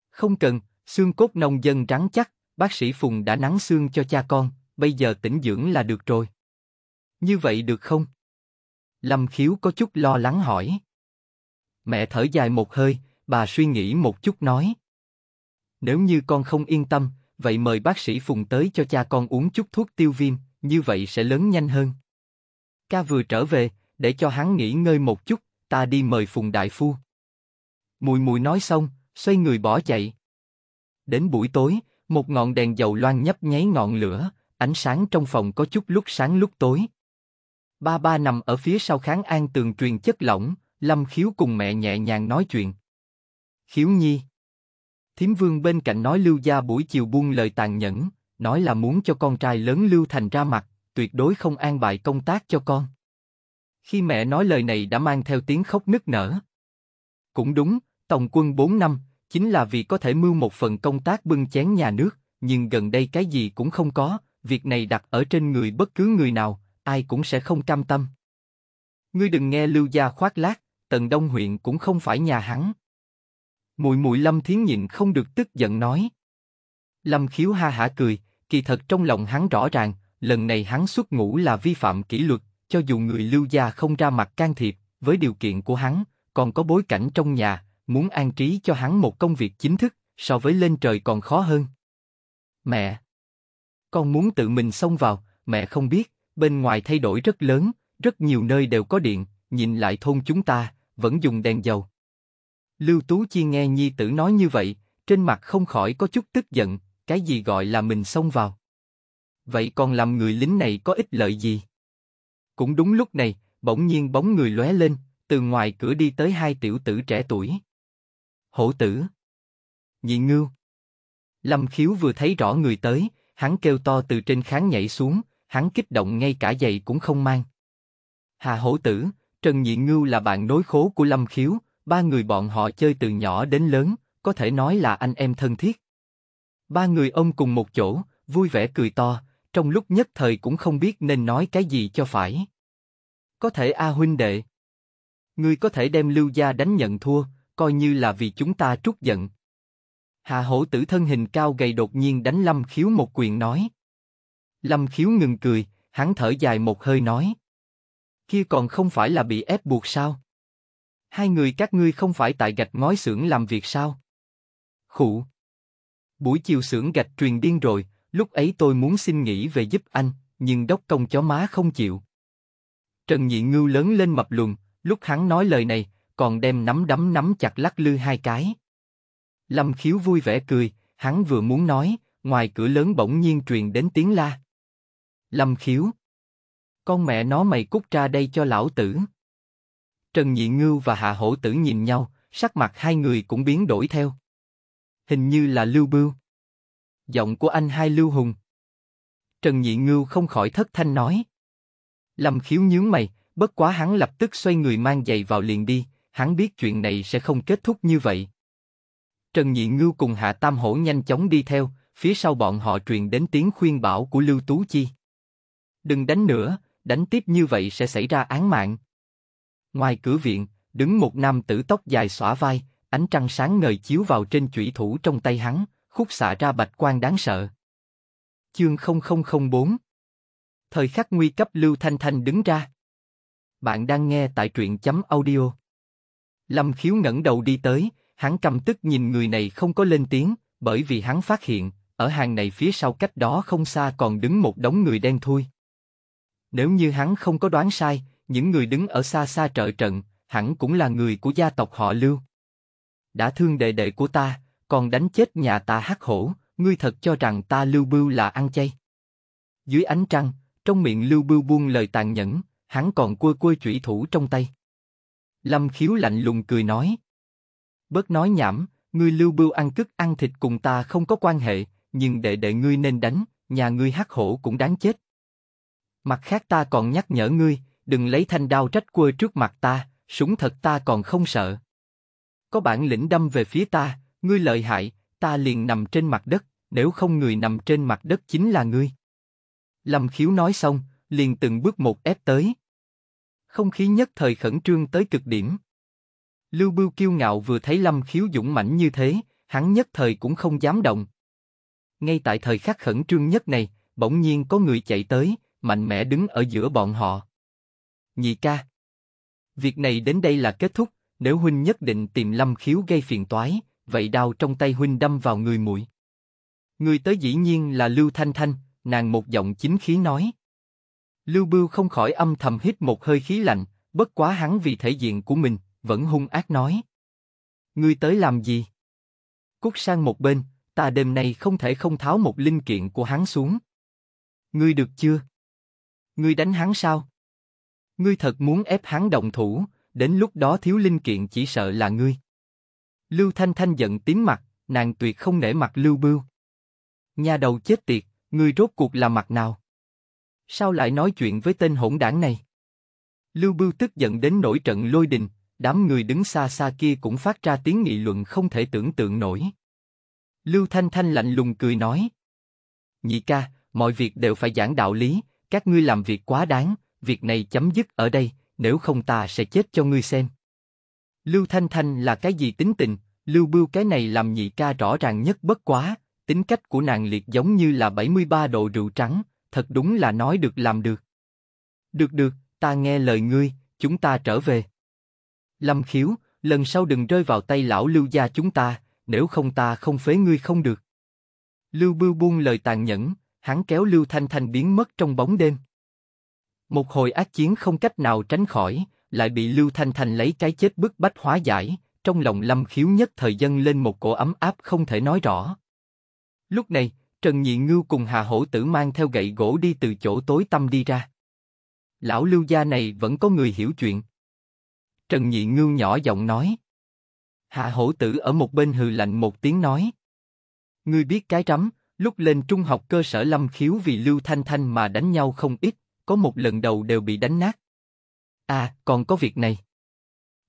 Không cần, xương cốt nông dân rắn chắc, bác sĩ Phùng đã nắn xương cho cha con, bây giờ tĩnh dưỡng là được rồi. Như vậy được không? Lâm Khiếu có chút lo lắng hỏi. Mẹ thở dài một hơi, bà suy nghĩ một chút nói. Nếu như con không yên tâm, vậy mời bác sĩ Phùng tới cho cha con uống chút thuốc tiêu viêm, như vậy sẽ lớn nhanh hơn. Ca vừa trở về, để cho hắn nghỉ ngơi một chút, ta đi mời Phùng đại phu. Mùi mùi nói xong, xoay người bỏ chạy. Đến buổi tối, một ngọn đèn dầu loang nhấp nháy ngọn lửa, ánh sáng trong phòng có chút lúc sáng lúc tối. Ba ba nằm ở phía sau khán an tường truyền chất lỏng, Lâm Khiếu cùng mẹ nhẹ nhàng nói chuyện. Khiếu nhi. Thím Vương bên cạnh nói Lưu gia buổi chiều buông lời tàn nhẫn, nói là muốn cho con trai lớn Lưu Thành ra mặt, tuyệt đối không an bài công tác cho con. Khi mẹ nói lời này đã mang theo tiếng khóc nức nở. Cũng đúng, tổng quân bốn năm, chính là vì có thể mưu một phần công tác bưng chén nhà nước, nhưng gần đây cái gì cũng không có, việc này đặt ở trên người bất cứ người nào, ai cũng sẽ không cam tâm. Ngươi đừng nghe Lưu gia khoác lác, Tần Đông huyện cũng không phải nhà hắn. Mùi mùi Lâm Thiến nhịn không được tức giận nói. Lâm Khiếu ha hả cười, kỳ thật trong lòng hắn rõ ràng, lần này hắn xuất ngũ là vi phạm kỷ luật, cho dù người Lưu gia không ra mặt can thiệp, với điều kiện của hắn, còn có bối cảnh trong nhà, muốn an trí cho hắn một công việc chính thức, so với lên trời còn khó hơn. Mẹ! Con muốn tự mình xông vào, mẹ không biết, bên ngoài thay đổi rất lớn, rất nhiều nơi đều có điện, nhìn lại thôn chúng ta, vẫn dùng đèn dầu. Lưu Tú Chi nghe nhi tử nói như vậy, trên mặt không khỏi có chút tức giận, cái gì gọi là mình xông vào. Vậy còn làm người lính này có ích lợi gì? Cũng đúng lúc này, bỗng nhiên bóng người lóe lên, từ ngoài cửa đi tới hai tiểu tử trẻ tuổi. Hổ tử! Nhị Ngưu! Lâm Khiếu vừa thấy rõ người tới, hắn kêu to từ trên khán nhảy xuống, hắn kích động ngay cả giày cũng không mang. Hà Hổ tử, Trần Nhị Ngưu là bạn nối khố của Lâm Khiếu, ba người bọn họ chơi từ nhỏ đến lớn, có thể nói là anh em thân thiết. Ba người ông cùng một chỗ, vui vẻ cười to, trong lúc nhất thời cũng không biết nên nói cái gì cho phải. Có thể A huynh đệ. Ngươi có thể đem Lưu gia đánh nhận thua, coi như là vì chúng ta trút giận. Hạ Hổ tử thân hình cao gầy đột nhiên đánh Lâm Khiếu một quyền nói. Lâm Khiếu ngừng cười, hắn thở dài một hơi nói. Kia còn không phải là bị ép buộc sao? Hai người các ngươi không phải tại gạch ngói xưởng làm việc sao? Khụ. Buổi chiều xưởng gạch truyền điên rồi, lúc ấy tôi muốn xin nghỉ về giúp anh, nhưng đốc công chó má không chịu. Trần Nhị Ngưu lớn lên mập lùn, lúc hắn nói lời này, còn đem nắm đấm nắm chặt lắc lư hai cái. Lâm Khiếu vui vẻ cười, hắn vừa muốn nói, ngoài cửa lớn bỗng nhiên truyền đến tiếng la. Lâm Khiếu, con mẹ nó mày cút ra đây cho lão tử. Trần Nhị Ngưu và Hạ Hổ Tử nhìn nhau, sắc mặt hai người cũng biến đổi theo. Hình như là Lưu Bưu. Giọng của anh hai Lưu Hùng. Trần Nhị Ngưu không khỏi thất thanh nói. Lâm Khiếu nhướng mày, bất quá hắn lập tức xoay người mang giày vào liền đi, hắn biết chuyện này sẽ không kết thúc như vậy. Trần Nhị Ngưu cùng Hạ Tam Hổ nhanh chóng đi theo, phía sau bọn họ truyền đến tiếng khuyên bảo của Lưu Tú Chi. Đừng đánh nữa, đánh tiếp như vậy sẽ xảy ra án mạng. Ngoài cửa viện, đứng một nam tử tóc dài xõa vai, ánh trăng sáng ngời chiếu vào trên chủy thủ trong tay hắn, khúc xạ ra bạch quang đáng sợ. Chương không không không bốn. Thời khắc nguy cấp Lưu Thanh Thanh đứng ra. Bạn đang nghe tại truyện chấm audio. Lâm Khiếu ngẩng đầu đi tới, hắn căm tức nhìn người này không có lên tiếng, bởi vì hắn phát hiện, ở hàng này phía sau cách đó không xa còn đứng một đống người đen thui. Nếu như hắn không có đoán sai, những người đứng ở xa xa trợ trận, hẳn cũng là người của gia tộc họ Lưu. Đã thương đệ đệ của ta, còn đánh chết nhà ta Hắc Hổ, ngươi thật cho rằng ta Lưu Bưu là ăn chay. Dưới ánh trăng, trong miệng Lưu Bưu buông lời tàn nhẫn, hắn còn quơ quơ chủy thủ trong tay. Lâm Khiếu lạnh lùng cười nói. Bớt nói nhảm, ngươi Lưu Bưu ăn cứt ăn thịt cùng ta không có quan hệ, nhưng đệ đệ ngươi nên đánh, nhà ngươi Hắc Hổ cũng đáng chết. Mặt khác ta còn nhắc nhở ngươi, đừng lấy thanh đao trách quơ trước mặt ta, súng thật ta còn không sợ. Có bản lĩnh đâm về phía ta, ngươi lợi hại, ta liền nằm trên mặt đất, nếu không người nằm trên mặt đất chính là ngươi. Lâm Khiếu nói xong, liền từng bước một ép tới. Không khí nhất thời khẩn trương tới cực điểm. Lưu Bưu kiêu ngạo vừa thấy Lâm Khiếu dũng mãnh như thế, hắn nhất thời cũng không dám động. Ngay tại thời khắc khẩn trương nhất này, bỗng nhiên có người chạy tới, mạnh mẽ đứng ở giữa bọn họ. Nhị ca, việc này đến đây là kết thúc, nếu huynh nhất định tìm Lâm Khiếu gây phiền toái, vậy đao trong tay huynh đâm vào người muội. Người tới dĩ nhiên là Lưu Thanh Thanh, nàng một giọng chính khí nói. Lưu Bưu không khỏi âm thầm hít một hơi khí lạnh, bất quá hắn vì thể diện của mình, vẫn hung ác nói. Ngươi tới làm gì? Cút sang một bên, ta đêm nay không thể không tháo một linh kiện của hắn xuống. Ngươi được chưa? Ngươi đánh hắn sao? Ngươi thật muốn ép hắn động thủ, đến lúc đó thiếu linh kiện chỉ sợ là ngươi. Lưu Thanh Thanh giận tím mặt, nàng tuyệt không nể mặt Lưu Bưu. Nhà đầu chết tiệt, ngươi rốt cuộc là mặt nào? Sao lại nói chuyện với tên hỗn đảng này? Lưu Bưu tức giận đến nổi trận lôi đình, đám người đứng xa xa kia cũng phát ra tiếng nghị luận không thể tưởng tượng nổi. Lưu Thanh Thanh lạnh lùng cười nói. Nhị ca, mọi việc đều phải giảng đạo lý, các ngươi làm việc quá đáng, việc này chấm dứt ở đây, nếu không ta sẽ chết cho ngươi xem. Lưu Thanh Thanh là cái gì tính tình, Lưu Bưu cái này làm nhị ca rõ ràng nhất bất quá, tính cách của nàng liệt giống như là bảy mươi ba độ rượu trắng, thật đúng là nói được làm được. Được được, ta nghe lời ngươi, chúng ta trở về. Lâm Khiếu, lần sau đừng rơi vào tay lão Lưu gia chúng ta, nếu không ta không phế ngươi không được. Lưu Bưu buông lời tàn nhẫn, hắn kéo Lưu Thanh Thanh biến mất trong bóng đêm. Một hồi ác chiến không cách nào tránh khỏi, lại bị Lưu Thanh Thanh lấy cái chết bức bách hóa giải, trong lòng Lâm Khiếu nhất thời dâng lên một cỗ ấm áp không thể nói rõ. Lúc này, Trần Nhị Ngưu cùng Hà Hổ Tử mang theo gậy gỗ đi từ chỗ tối tăm đi ra. Lão Lưu gia này vẫn có người hiểu chuyện. Trần Nhị Ngưu nhỏ giọng nói. Hạ Hổ Tử ở một bên hừ lạnh một tiếng nói. Ngươi biết cái rắm, lúc lên trung học cơ sở Lâm Khiếu vì Lưu Thanh Thanh mà đánh nhau không ít, có một lần đầu đều bị đánh nát. À, còn có việc này.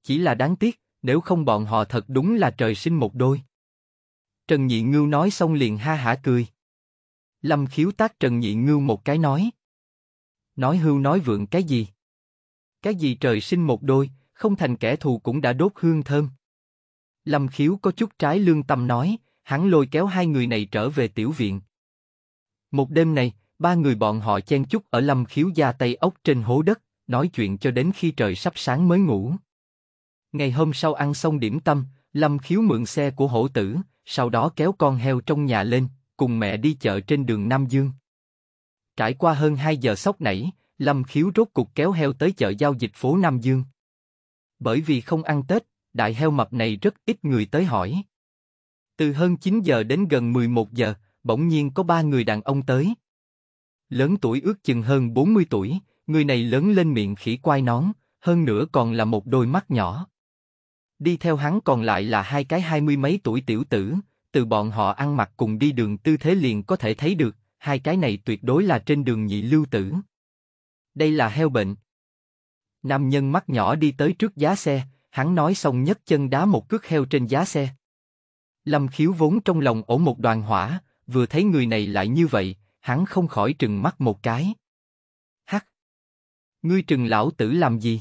Chỉ là đáng tiếc, nếu không bọn họ thật đúng là trời sinh một đôi. Trần Nhị Ngưu nói xong liền ha hả cười. Lâm Khiếu tát Trần Nhị Ngưu một cái nói. Nói hưu nói vượng cái gì? Cái gì trời sinh một đôi, không thành kẻ thù cũng đã đốt hương thơm. Lâm Khiếu có chút trái lương tâm nói, hắn lôi kéo hai người này trở về tiểu viện. Một đêm này, ba người bọn họ chen chúc ở Lâm Khiếu gia Tây Ốc trên hố đất, nói chuyện cho đến khi trời sắp sáng mới ngủ. Ngày hôm sau ăn xong điểm tâm, Lâm Khiếu mượn xe của Hổ Tử, sau đó kéo con heo trong nhà lên, cùng mẹ đi chợ trên đường Nam Dương. Trải qua hơn hai giờ sốc nảy, Lâm Khiếu rốt cục kéo heo tới chợ giao dịch phố Nam Dương. Bởi vì không ăn Tết, đại heo mập này rất ít người tới hỏi. Từ hơn chín giờ đến gần mười một giờ, bỗng nhiên có ba người đàn ông tới. Lớn tuổi ước chừng hơn bốn mươi tuổi, người này lớn lên miệng khỉ quai nón, hơn nữa còn là một đôi mắt nhỏ. Đi theo hắn còn lại là hai cái hai mươi mấy tuổi tiểu tử, từ bọn họ ăn mặc cùng đi đường tư thế liền có thể thấy được, hai cái này tuyệt đối là trên đường nhị lưu tử. Đây là heo bệnh. Nam nhân mắt nhỏ đi tới trước giá xe, hắn nói xong nhấc chân đá một cước heo trên giá xe. Lâm Khiếu vốn trong lòng ổ một đoàn hỏa, vừa thấy người này lại như vậy, hắn không khỏi trừng mắt một cái. Hắc! Ngươi trừng lão tử làm gì?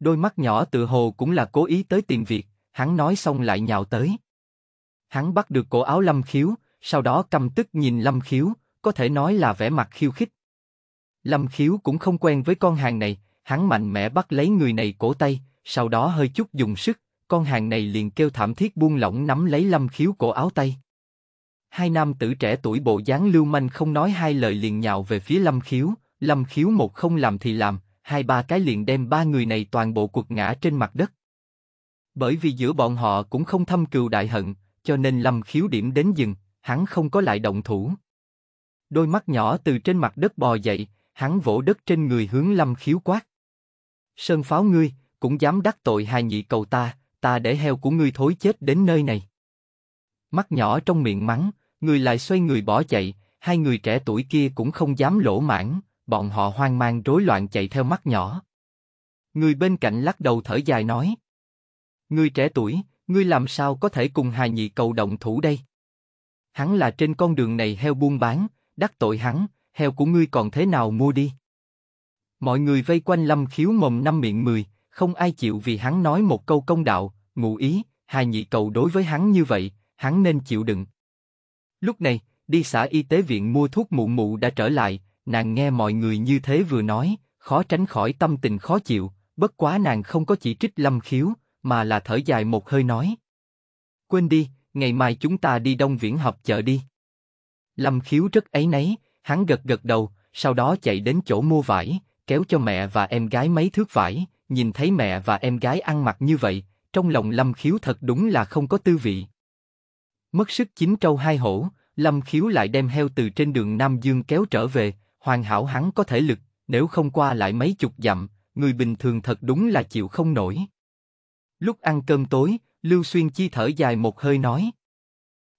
Đôi mắt nhỏ tựa hồ cũng là cố ý tới tìm việc, hắn nói xong lại nhào tới. Hắn bắt được cổ áo Lâm Khiếu, sau đó căm tức nhìn Lâm Khiếu, có thể nói là vẻ mặt khiêu khích. Lâm Khiếu cũng không quen với con hàng này, hắn mạnh mẽ bắt lấy người này cổ tay, sau đó hơi chút dùng sức, con hàng này liền kêu thảm thiết buông lỏng nắm lấy Lâm Khiếu cổ áo tay. Hai nam tử trẻ tuổi bộ dáng lưu manh không nói hai lời liền nhào về phía Lâm Khiếu, Lâm Khiếu một không làm thì làm, hai ba cái liền đem ba người này toàn bộ quật ngã trên mặt đất. Bởi vì giữa bọn họ cũng không thâm cừu đại hận, cho nên Lâm Khiếu điểm đến dừng, hắn không có lại động thủ. Đôi mắt nhỏ từ trên mặt đất bò dậy, hắn vỗ đất trên người hướng Lâm Khiếu quát. Sơn pháo ngươi, cũng dám đắc tội hài nhị cầu ta, ta để heo của ngươi thối chết đến nơi này. Mắt nhỏ trong miệng mắng, người lại xoay người bỏ chạy, hai người trẻ tuổi kia cũng không dám lỗ mãng, bọn họ hoang mang rối loạn chạy theo mắt nhỏ. Người bên cạnh lắc đầu thở dài nói. Người trẻ tuổi, ngươi làm sao có thể cùng hài nhị cầu động thủ đây? Hắn là trên con đường này heo buôn bán, đắc tội hắn, heo của ngươi còn thế nào mua đi? Mọi người vây quanh Lâm Khiếu mồm năm miệng mười, không ai chịu vì hắn nói một câu công đạo, ngụ ý, hài nhị cầu đối với hắn như vậy, hắn nên chịu đựng. Lúc này, đi xã y tế viện mua thuốc mụ mụ đã trở lại, nàng nghe mọi người như thế vừa nói, khó tránh khỏi tâm tình khó chịu, bất quá nàng không có chỉ trích Lâm Khiếu, mà là thở dài một hơi nói. Quên đi, ngày mai chúng ta đi Đông Viễn họp chợ đi. Lâm Khiếu rất áy náy, hắn gật gật đầu, sau đó chạy đến chỗ mua vải, kéo cho mẹ và em gái mấy thước vải, nhìn thấy mẹ và em gái ăn mặc như vậy, trong lòng Lâm Khiếu thật đúng là không có tư vị. Mất sức chín trâu hai hổ, Lâm Khiếu lại đem heo từ trên đường Nam Dương kéo trở về, hoàn hảo hắn có thể lực, nếu không qua lại mấy chục dặm, người bình thường thật đúng là chịu không nổi. Lúc ăn cơm tối, Lưu Xuyên Chi thở dài một hơi nói.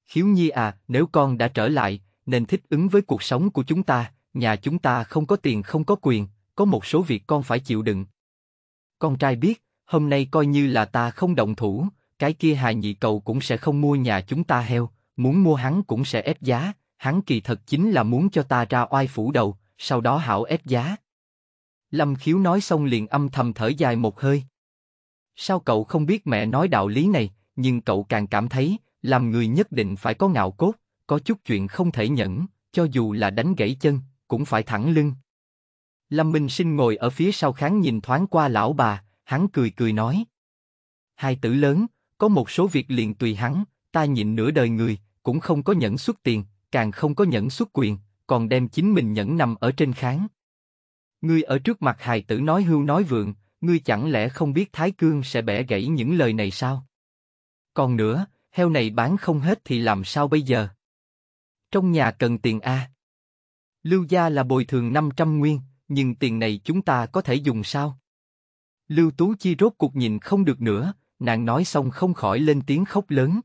Khiếu Nhi à, nếu con đã trở lại, nên thích ứng với cuộc sống của chúng ta, nhà chúng ta không có tiền không có quyền, có một số việc con phải chịu đựng. Con trai biết, hôm nay coi như là ta không động thủ, cái kia hài nhị cầu cũng sẽ không mua nhà chúng ta heo, muốn mua hắn cũng sẽ ép giá, hắn kỳ thật chính là muốn cho ta ra oai phủ đầu, sau đó hảo ép giá. Lâm Khiếu nói xong liền âm thầm thở dài một hơi. Sao cậu không biết mẹ nói đạo lý này, nhưng cậu càng cảm thấy, làm người nhất định phải có ngạo cốt, có chút chuyện không thể nhẫn, cho dù là đánh gãy chân, cũng phải thẳng lưng. Lâm Minh Sinh ngồi ở phía sau khán nhìn thoáng qua lão bà, hắn cười cười nói. Hai tử lớn, có một số việc liền tùy hắn, ta nhịn nửa đời người, cũng không có nhẫn xuất tiền, càng không có nhẫn xuất quyền, còn đem chính mình nhẫn nằm ở trên khán. Ngươi ở trước mặt hài tử nói hưu nói vượng, ngươi chẳng lẽ không biết Thái Cương sẽ bẻ gãy những lời này sao? Còn nữa, heo này bán không hết thì làm sao bây giờ? Trong nhà cần tiền a. Lưu gia là bồi thường năm trăm nguyên, nhưng tiền này chúng ta có thể dùng sao? Lưu Tú Chi rốt cuộc nhìn không được nữa, nàng nói xong không khỏi lên tiếng khóc lớn.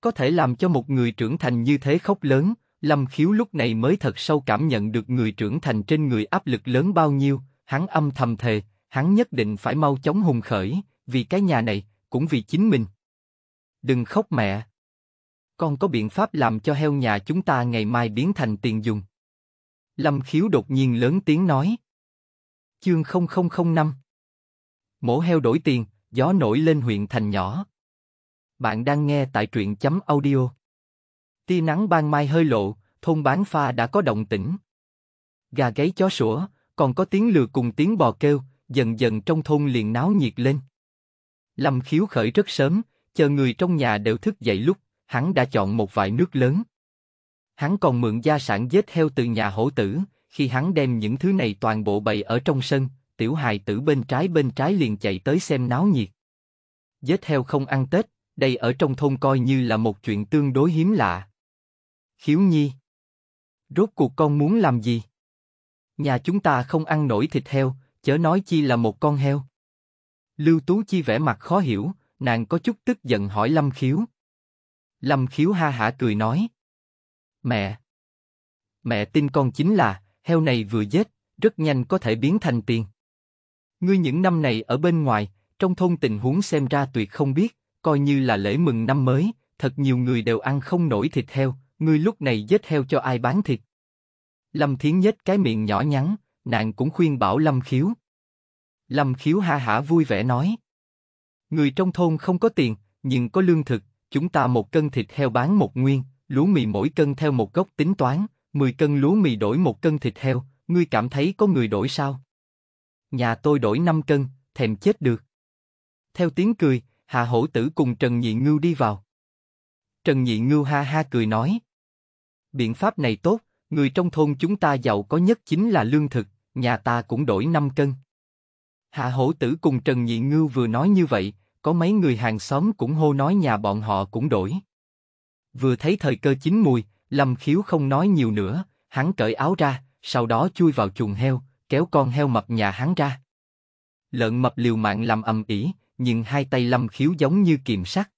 Có thể làm cho một người trưởng thành như thế khóc lớn, Lâm Khiếu lúc này mới thật sâu cảm nhận được người trưởng thành trên người áp lực lớn bao nhiêu, hắn âm thầm thề, hắn nhất định phải mau chóng hùng khởi, vì cái nhà này, cũng vì chính mình. Đừng khóc mẹ. Con có biện pháp làm cho heo nhà chúng ta ngày mai biến thành tiền dùng. Lâm Khiếu đột nhiên lớn tiếng nói. Chương không không không năm. Mổ heo đổi tiền, gió nổi lên huyện thành nhỏ. Bạn đang nghe tại truyện chấm audio. Tia nắng ban mai hơi lộ, thôn Bán Pha đã có động tĩnh. Gà gáy chó sủa, còn có tiếng lừa cùng tiếng bò kêu, dần dần trong thôn liền náo nhiệt lên. Lâm Khiếu khởi rất sớm, chờ người trong nhà đều thức dậy lúc, hắn đã chọn một vại nước lớn. Hắn còn mượn gia sản giết heo từ nhà hổ tử, khi hắn đem những thứ này toàn bộ bày ở trong sân, tiểu hài tử bên trái bên trái liền chạy tới xem náo nhiệt. Giết heo không ăn Tết, đây ở trong thôn coi như là một chuyện tương đối hiếm lạ. Khiếu Nhi, rốt cuộc con muốn làm gì? Nhà chúng ta không ăn nổi thịt heo, chớ nói chi là một con heo. Lưu Tú Chi vẻ mặt khó hiểu, nàng có chút tức giận hỏi Lâm Khiếu. Lâm Khiếu ha hả cười nói. Mẹ, mẹ tin con chính là, heo này vừa giết, rất nhanh có thể biến thành tiền. Ngươi những năm này ở bên ngoài, trong thôn tình huống xem ra tuyệt không biết, coi như là lễ mừng năm mới, thật nhiều người đều ăn không nổi thịt heo, ngươi lúc này giết heo cho ai bán thịt? Lâm Thiến nhếch cái miệng nhỏ nhắn, nàng cũng khuyên bảo Lâm Khiếu. Lâm Khiếu ha hả vui vẻ nói. Người trong thôn không có tiền, nhưng có lương thực, chúng ta một cân thịt heo bán một nguyên, lúa mì mỗi cân theo một gốc tính toán, mười cân lúa mì đổi một cân thịt heo, ngươi cảm thấy có người đổi sao? Nhà tôi đổi năm cân, thèm chết được. Theo tiếng cười, Hạ Hổ Tử cùng Trần Nhị Ngưu đi vào. Trần Nhị Ngưu ha ha cười nói. Biện pháp này tốt, người trong thôn chúng ta giàu có nhất chính là lương thực, nhà ta cũng đổi năm cân. Hạ Hổ Tử cùng Trần Nhị Ngưu vừa nói như vậy, có mấy người hàng xóm cũng hô nói nhà bọn họ cũng đổi. Vừa thấy thời cơ chín mùi, Lâm Khiếu không nói nhiều nữa, hắn cởi áo ra, sau đó chui vào chuồng heo, kéo con heo mập nhà hắn ra. Lợn mập liều mạng làm ầm ĩ, nhưng hai tay Lâm Khiếu giống như kiềm sắt.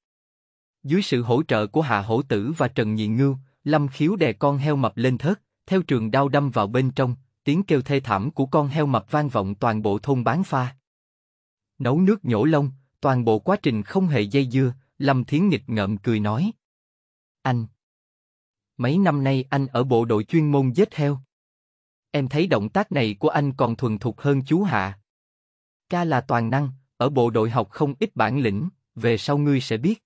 Dưới sự hỗ trợ của Hạ Hổ Tử và Trần Nhị Ngưu, Lâm Khiếu đè con heo mập lên thớt, theo trường đao đâm vào bên trong, tiếng kêu thê thảm của con heo mập vang vọng toàn bộ thôn Bán Pha. Nấu nước nhổ lông, toàn bộ quá trình không hề dây dưa, Lâm Thiến nghịch ngợm cười nói. Anh, mấy năm nay anh ở bộ đội chuyên môn giết heo. Em thấy động tác này của anh còn thuần thục hơn chú Hạ. Ca là toàn năng, ở bộ đội học không ít bản lĩnh, về sau ngươi sẽ biết.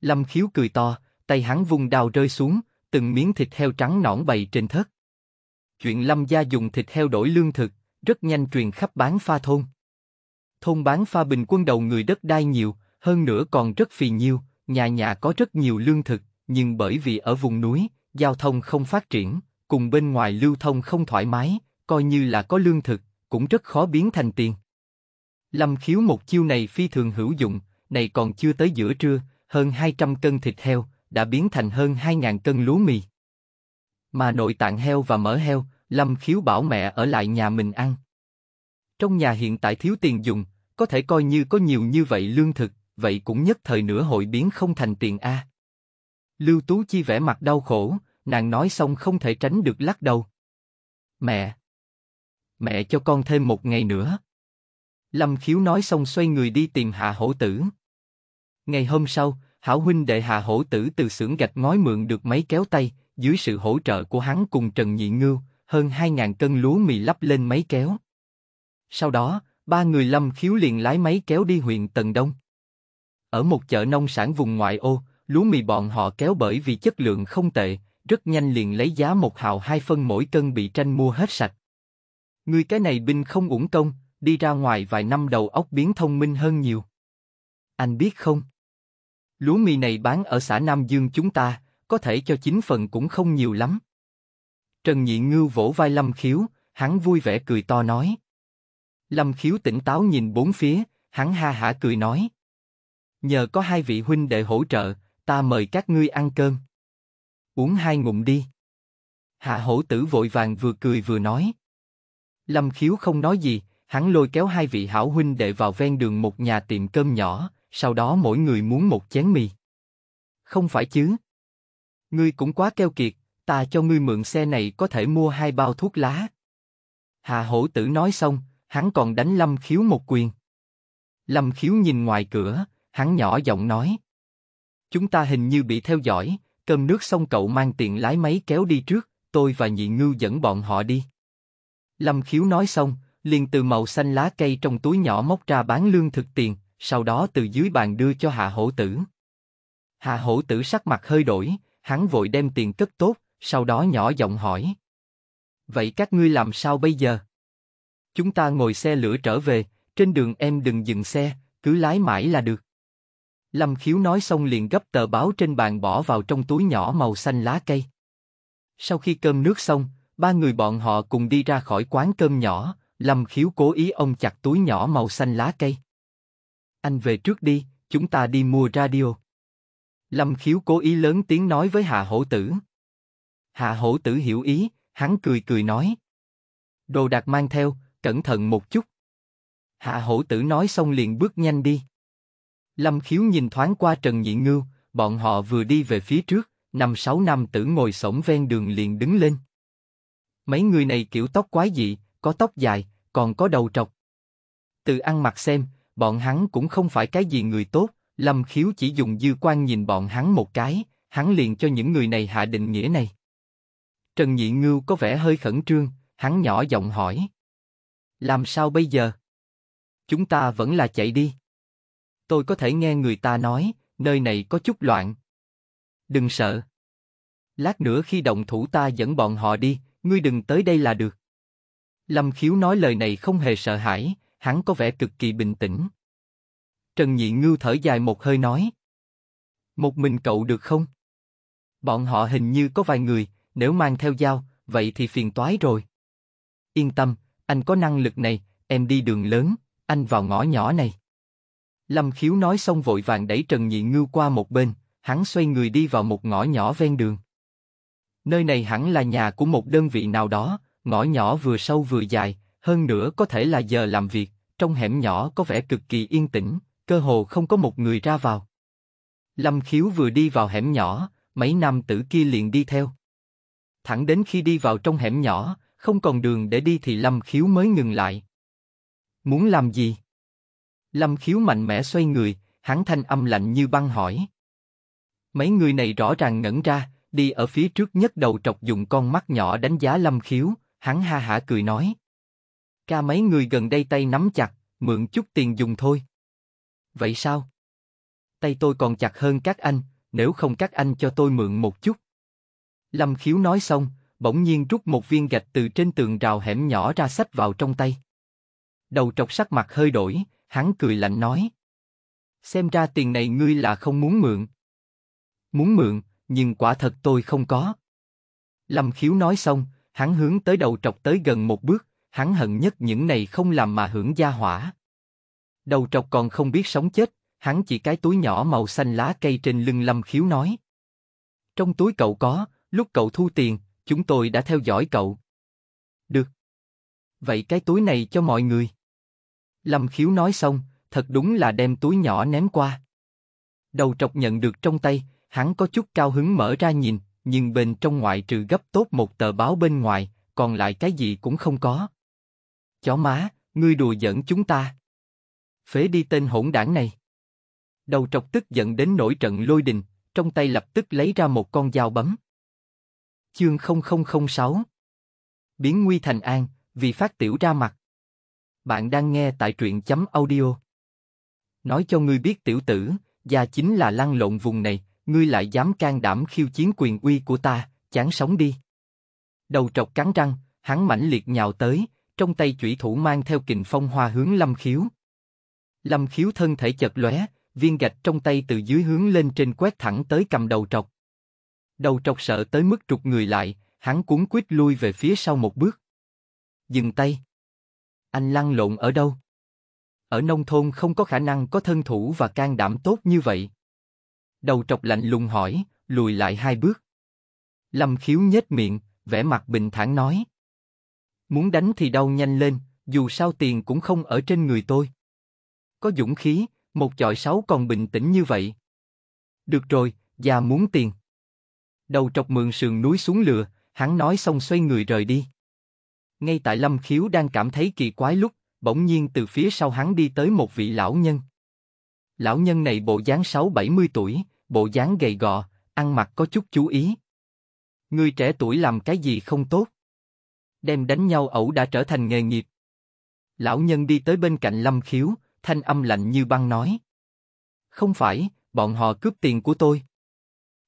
Lâm Khiếu cười to, tay hắn vung đao rơi xuống, từng miếng thịt heo trắng nõn bày trên thớt. Chuyện Lâm gia dùng thịt heo đổi lương thực, rất nhanh truyền khắp Bán Pha thôn. Thôn Bán Pha bình quân đầu người đất đai nhiều, hơn nữa còn rất phì nhiêu, nhà nhà có rất nhiều lương thực, nhưng bởi vì ở vùng núi, giao thông không phát triển, cùng bên ngoài lưu thông không thoải mái, coi như là có lương thực, cũng rất khó biến thành tiền. Lâm Khiếu một chiêu này phi thường hữu dụng, này còn chưa tới giữa trưa, hơn hai trăm cân thịt heo đã biến thành hơn hai nghìn cân lúa mì. Mà nội tạng heo và mỡ heo, Lâm Khiếu bảo mẹ ở lại nhà mình ăn. Trong nhà hiện tại thiếu tiền dùng, có thể coi như có nhiều như vậy lương thực, vậy cũng nhất thời nửa hội biến không thành tiền a. Lưu Tú Chi vẻ mặt đau khổ, nàng nói xong không thể tránh được lắc đầu. Mẹ, mẹ cho con thêm một ngày nữa. Lâm Khiếu nói xong xoay người đi tìm Hạ Hổ Tử. Ngày hôm sau, hảo huynh đệ Hạ Hổ Tử từ xưởng gạch ngói mượn được mấy kéo tay, dưới sự hỗ trợ của hắn cùng Trần Nhị Ngưu, hơn hai nghìn cân lúa mì lắp lên máy kéo. Sau đó, ba người Lâm Khiếu liền lái máy kéo đi huyện Tần Đông. Ở một chợ nông sản vùng ngoại ô, lúa mì bọn họ kéo bởi vì chất lượng không tệ, rất nhanh liền lấy giá một hào hai phân mỗi cân bị tranh mua hết sạch. Người cái này binh không uổng công, đi ra ngoài vài năm đầu óc biến thông minh hơn nhiều. Anh biết không? Lúa mì này bán ở xã Nam Dương chúng ta, có thể cho chín phần cũng không nhiều lắm. Trần Nhị Ngưu vỗ vai Lâm Khiếu, hắn vui vẻ cười to nói. Lâm Khiếu tỉnh táo nhìn bốn phía, hắn ha hả cười nói. Nhờ có hai vị huynh đệ hỗ trợ, ta mời các ngươi ăn cơm. Uống hai ngụm đi. Hạ Hổ Tử vội vàng vừa cười vừa nói. Lâm Khiếu không nói gì, hắn lôi kéo hai vị hảo huynh đệ vào ven đường một nhà tiệm cơm nhỏ, sau đó mỗi người muốn một chén mì. Không phải chứ. Ngươi cũng quá keo kiệt, ta cho ngươi mượn xe này có thể mua hai bao thuốc lá. Hạ Hổ Tử nói xong, hắn còn đánh Lâm Khiếu một quyền. Lâm Khiếu nhìn ngoài cửa, hắn nhỏ giọng nói. Chúng ta hình như bị theo dõi, cơm nước xong cậu mang tiện lái máy kéo đi trước, tôi và Nhị Ngưu dẫn bọn họ đi. Lâm Khiếu nói xong, liền từ màu xanh lá cây trong túi nhỏ móc ra bán lương thực tiền, sau đó từ dưới bàn đưa cho Hạ Hổ Tử. Hạ Hổ Tử sắc mặt hơi đổi, hắn vội đem tiền cất tốt, sau đó nhỏ giọng hỏi. Vậy các ngươi làm sao bây giờ? Chúng ta ngồi xe lửa trở về, trên đường em đừng dừng xe, cứ lái mãi là được. Lâm Khiếu nói xong liền gấp tờ báo trên bàn bỏ vào trong túi nhỏ màu xanh lá cây. Sau khi cơm nước xong, ba người bọn họ cùng đi ra khỏi quán cơm nhỏ, Lâm Khiếu cố ý ôm chặt túi nhỏ màu xanh lá cây. Anh về trước đi, chúng ta đi mua radio. Lâm Khiếu cố ý lớn tiếng nói với Hạ Hổ Tử. Hạ Hổ Tử hiểu ý, hắn cười cười nói. Đồ đạc mang theo, cẩn thận một chút. Hạ Hổ Tử nói xong liền bước nhanh đi. Lâm Khiếu nhìn thoáng qua Trần Nhị Ngưu, bọn họ vừa đi về phía trước, năm sáu nam tử ngồi xổm ven đường liền đứng lên. Mấy người này kiểu tóc quái dị, có tóc dài, còn có đầu trọc. Từ ăn mặc xem, bọn hắn cũng không phải cái gì người tốt. Lâm Khiếu chỉ dùng dư quan nhìn bọn hắn một cái, hắn liền cho những người này hạ định nghĩa này. Trần Nhị Ngưu có vẻ hơi khẩn trương, hắn nhỏ giọng hỏi. Làm sao bây giờ? Chúng ta vẫn là chạy đi. Tôi có thể nghe người ta nói, nơi này có chút loạn. Đừng sợ. Lát nữa khi động thủ ta dẫn bọn họ đi, ngươi đừng tới đây là được. Lâm Khiếu nói lời này không hề sợ hãi, hắn có vẻ cực kỳ bình tĩnh. Trần Nhị Ngưu thở dài một hơi nói. Một mình cậu được không? Bọn họ hình như có vài người, nếu mang theo dao, vậy thì phiền toái rồi. Yên tâm, anh có năng lực này, em đi đường lớn, anh vào ngõ nhỏ này. Lâm Khiếu nói xong vội vàng đẩy Trần Nhị Ngưu qua một bên, hắn xoay người đi vào một ngõ nhỏ ven đường. Nơi này hẳn là nhà của một đơn vị nào đó, ngõ nhỏ vừa sâu vừa dài, hơn nữa có thể là giờ làm việc, trong hẻm nhỏ có vẻ cực kỳ yên tĩnh, cơ hồ không có một người ra vào. Lâm Khiếu vừa đi vào hẻm nhỏ, mấy nam tử kia liền đi theo. Thẳng đến khi đi vào trong hẻm nhỏ, không còn đường để đi thì Lâm Khiếu mới ngừng lại. Muốn làm gì? Lâm Khiếu mạnh mẽ xoay người, hắn thanh âm lạnh như băng hỏi. Mấy người này rõ ràng ngẩn ra, đi ở phía trước nhất đầu trọc dùng con mắt nhỏ đánh giá Lâm Khiếu, hắn ha hả cười nói. Ca mấy người gần đây tay nắm chặt, mượn chút tiền dùng thôi. Vậy sao? Tay tôi còn chặt hơn các anh, nếu không các anh cho tôi mượn một chút. Lâm Khiếu nói xong, bỗng nhiên rút một viên gạch từ trên tường rào hẻm nhỏ ra xách vào trong tay. Đầu trọc sắc mặt hơi đổi, hắn cười lạnh nói. Xem ra tiền này ngươi là không muốn mượn. Muốn mượn, nhưng quả thật tôi không có. Lâm Khiếu nói xong, hắn hướng tới đầu trọc tới gần một bước, hắn hận nhất những này không làm mà hưởng gia hỏa. Đầu trọc còn không biết sống chết, hắn chỉ cái túi nhỏ màu xanh lá cây trên lưng Lâm Khiếu nói. Trong túi cậu có, lúc cậu thu tiền, chúng tôi đã theo dõi cậu. Được. Vậy cái túi này cho mọi người. Lâm Khiếu nói xong, thật đúng là đem túi nhỏ ném qua. Đầu trọc nhận được trong tay, hắn có chút cao hứng mở ra nhìn, nhưng bên trong ngoại trừ gấp tốt một tờ báo bên ngoài, còn lại cái gì cũng không có. Chó má, ngươi đùa giỡn chúng ta. Phế đi tên hỗn đảng này. Đầu trọc tức giận đến nổi trận lôi đình, trong tay lập tức lấy ra một con dao bấm. Chương không không không sáu. Biến nguy thành an, vì phát tiểu ra mặt. Bạn đang nghe tại truyện chấm audio. Nói cho ngươi biết tiểu tử, gia chính là lăn lộn vùng này, ngươi lại dám can đảm khiêu chiến quyền uy của ta, chán sống đi. Đầu trọc cắn răng, hắn mãnh liệt nhào tới, trong tay chủy thủ mang theo kình phong hoa hướng Lâm Khiếu. Lâm Khiếu thân thể chật lóe, viên gạch trong tay từ dưới hướng lên trên quét thẳng tới cầm đầu trọc. Đầu trọc sợ tới mức trục người lại, hắn cuống quýt lui về phía sau một bước. Dừng tay. Anh lăn lộn ở đâu? Ở nông thôn không có khả năng có thân thủ và can đảm tốt như vậy. Đầu trọc lạnh lùng hỏi, lùi lại hai bước. Lâm Khiếu nhếch miệng, vẻ mặt bình thản nói. Muốn đánh thì đau nhanh lên, dù sao tiền cũng không ở trên người tôi. Có dũng khí, một chọi sáu còn bình tĩnh như vậy. Được rồi, già muốn tiền. Đầu trọc mượn sườn núi xuống lừa, hắn nói xong xoay người rời đi. Ngay tại Lâm Khiếu đang cảm thấy kỳ quái lúc, bỗng nhiên từ phía sau hắn đi tới một vị lão nhân. Lão nhân này bộ dáng sáu bảy mươi tuổi, bộ dáng gầy gò, ăn mặc có chút chú ý. Người trẻ tuổi làm cái gì không tốt? Đem đánh nhau ẩu đã trở thành nghề nghiệp. Lão nhân đi tới bên cạnh Lâm Khiếu, thanh âm lạnh như băng nói. Không phải, bọn họ cướp tiền của tôi.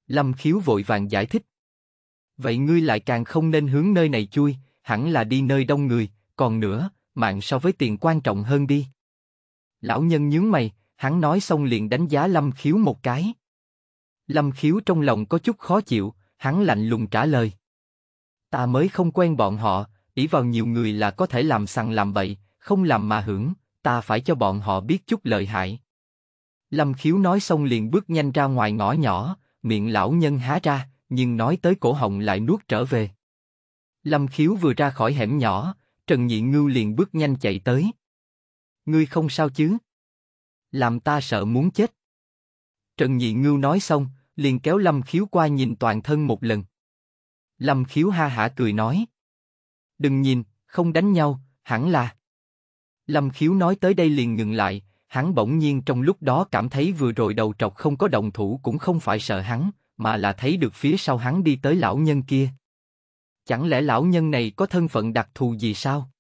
Lâm Khiếu vội vàng giải thích. Vậy ngươi lại càng không nên hướng nơi này chui, hẳn là đi nơi đông người, còn nữa, mạng so với tiền quan trọng hơn đi. Lão nhân nhướng mày, hắn nói xong liền đánh giá Lâm Khiếu một cái. Lâm Khiếu trong lòng có chút khó chịu, hắn lạnh lùng trả lời. Ta mới không quen bọn họ, ỷ vào nhiều người là có thể làm sằng làm bậy, không làm mà hưởng, ta phải cho bọn họ biết chút lợi hại. Lâm Khiếu nói xong liền bước nhanh ra ngoài ngõ nhỏ, miệng lão nhân há ra, nhưng nói tới cổ họng lại nuốt trở về. Lâm Khiếu vừa ra khỏi hẻm nhỏ, Trần Nhị Ngưu liền bước nhanh chạy tới. Ngươi không sao chứ? Làm ta sợ muốn chết. Trần Nhị Ngưu nói xong, liền kéo Lâm Khiếu qua nhìn toàn thân một lần. Lâm Khiếu ha hả cười nói. Đừng nhìn, không đánh nhau, hẳn là... Lâm Khiếu nói tới đây liền ngừng lại, hắn bỗng nhiên trong lúc đó cảm thấy vừa rồi đầu trọc không có động thủ cũng không phải sợ hắn, mà là thấy được phía sau hắn đi tới lão nhân kia. Chẳng lẽ lão nhân này có thân phận đặc thù gì sao?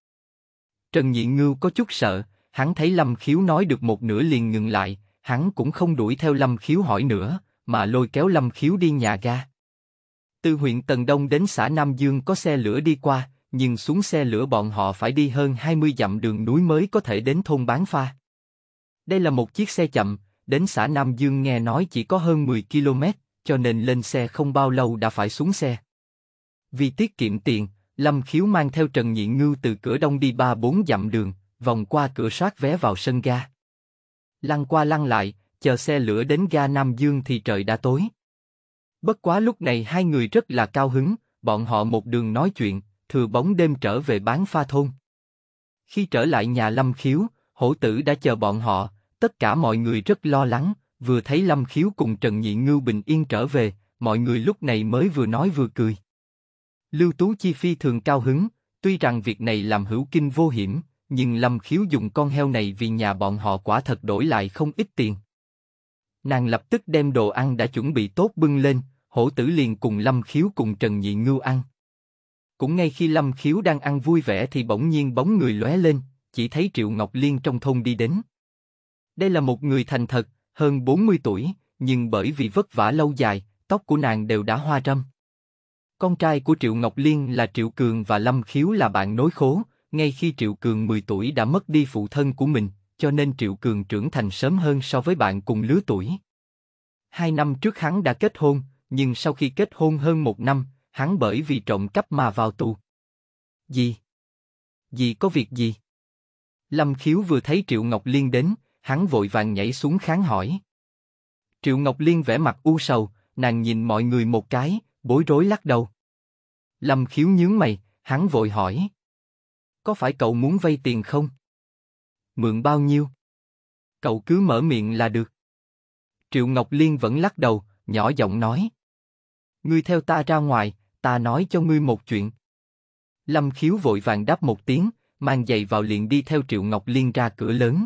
Trần Nhị Ngưu có chút sợ, hắn thấy Lâm Khiếu nói được một nửa liền ngừng lại, hắn cũng không đuổi theo Lâm Khiếu hỏi nữa, mà lôi kéo Lâm Khiếu đi nhà ga. Từ huyện Tần Đông đến xã Nam Dương có xe lửa đi qua, nhưng xuống xe lửa bọn họ phải đi hơn hai mươi dặm đường núi mới có thể đến thôn Bán Pha. Đây là một chiếc xe chậm, đến xã Nam Dương nghe nói chỉ có hơn mười ki lô mét, cho nên lên xe không bao lâu đã phải xuống xe. Vì tiết kiệm tiền, Lâm Khiếu mang theo Trần Nhị Ngưu từ cửa đông đi ba bốn dặm đường, vòng qua cửa soát vé vào sân ga. Lăn qua lăn lại, chờ xe lửa đến ga Nam Dương thì trời đã tối. Bất quá lúc này hai người rất là cao hứng, bọn họ một đường nói chuyện, thừa bóng đêm trở về Bán Pha thôn. Khi trở lại nhà Lâm Khiếu, Hổ Tử đã chờ bọn họ, tất cả mọi người rất lo lắng, vừa thấy Lâm Khiếu cùng Trần Nhị Ngưu bình yên trở về, mọi người lúc này mới vừa nói vừa cười. Lưu Tú Chi phi thường cao hứng, tuy rằng việc này làm hữu kinh vô hiểm, nhưng Lâm Khiếu dùng con heo này vì nhà bọn họ quả thật đổi lại không ít tiền. Nàng lập tức đem đồ ăn đã chuẩn bị tốt bưng lên, Hổ Tử liền cùng Lâm Khiếu cùng Trần Nhị Ngưu ăn. Cũng ngay khi Lâm Khiếu đang ăn vui vẻ thì bỗng nhiên bóng người lóe lên, chỉ thấy Triệu Ngọc Liên trong thôn đi đến. Đây là một người thành thật, hơn bốn mươi tuổi, nhưng bởi vì vất vả lâu dài, tóc của nàng đều đã hoa râm. Con trai của Triệu Ngọc Liên là Triệu Cường và Lâm Khiếu là bạn nối khố, ngay khi Triệu Cường mười tuổi đã mất đi phụ thân của mình, cho nên Triệu Cường trưởng thành sớm hơn so với bạn cùng lứa tuổi. Hai năm trước hắn đã kết hôn, nhưng sau khi kết hôn hơn một năm, hắn bởi vì trộm cắp mà vào tù. Gì? Gì có việc gì? Lâm Khiếu vừa thấy Triệu Ngọc Liên đến, hắn vội vàng nhảy xuống kháng hỏi. Triệu Ngọc Liên vẻ mặt u sầu, nàng nhìn mọi người một cái, bối rối lắc đầu. Lâm Khiếu nhướng mày, hắn vội hỏi. Có phải cậu muốn vay tiền không? Mượn bao nhiêu? Cậu cứ mở miệng là được. Triệu Ngọc Liên vẫn lắc đầu, nhỏ giọng nói. Ngươi theo ta ra ngoài, ta nói cho ngươi một chuyện. Lâm Khiếu vội vàng đáp một tiếng, mang giày vào liền đi theo Triệu Ngọc Liên ra cửa lớn.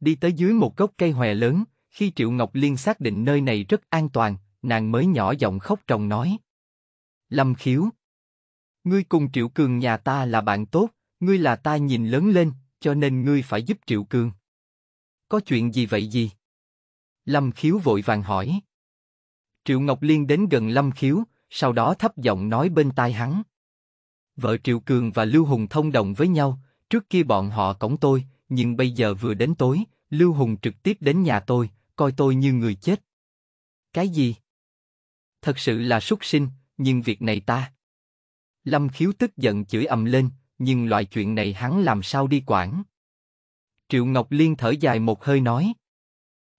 Đi tới dưới một gốc cây hòe lớn, khi Triệu Ngọc Liên xác định nơi này rất an toàn, nàng mới nhỏ giọng khóc ròng nói. Lâm Khiếu, ngươi cùng Triệu Cường nhà ta là bạn tốt, ngươi là ta nhìn lớn lên, cho nên ngươi phải giúp Triệu Cường. Có chuyện gì vậy gì? Lâm Khiếu vội vàng hỏi. Triệu Ngọc Liên đến gần Lâm Khiếu, sau đó thấp giọng nói bên tai hắn. Vợ Triệu Cường và Lưu Hùng thông đồng với nhau, trước kia bọn họ cõng tôi, nhưng bây giờ vừa đến tối, Lưu Hùng trực tiếp đến nhà tôi, coi tôi như người chết. Cái gì? Thật sự là súc sinh, nhưng việc này ta... Lâm Khiếu tức giận chửi ầm lên, nhưng loại chuyện này hắn làm sao đi quản. Triệu Ngọc Liên thở dài một hơi nói.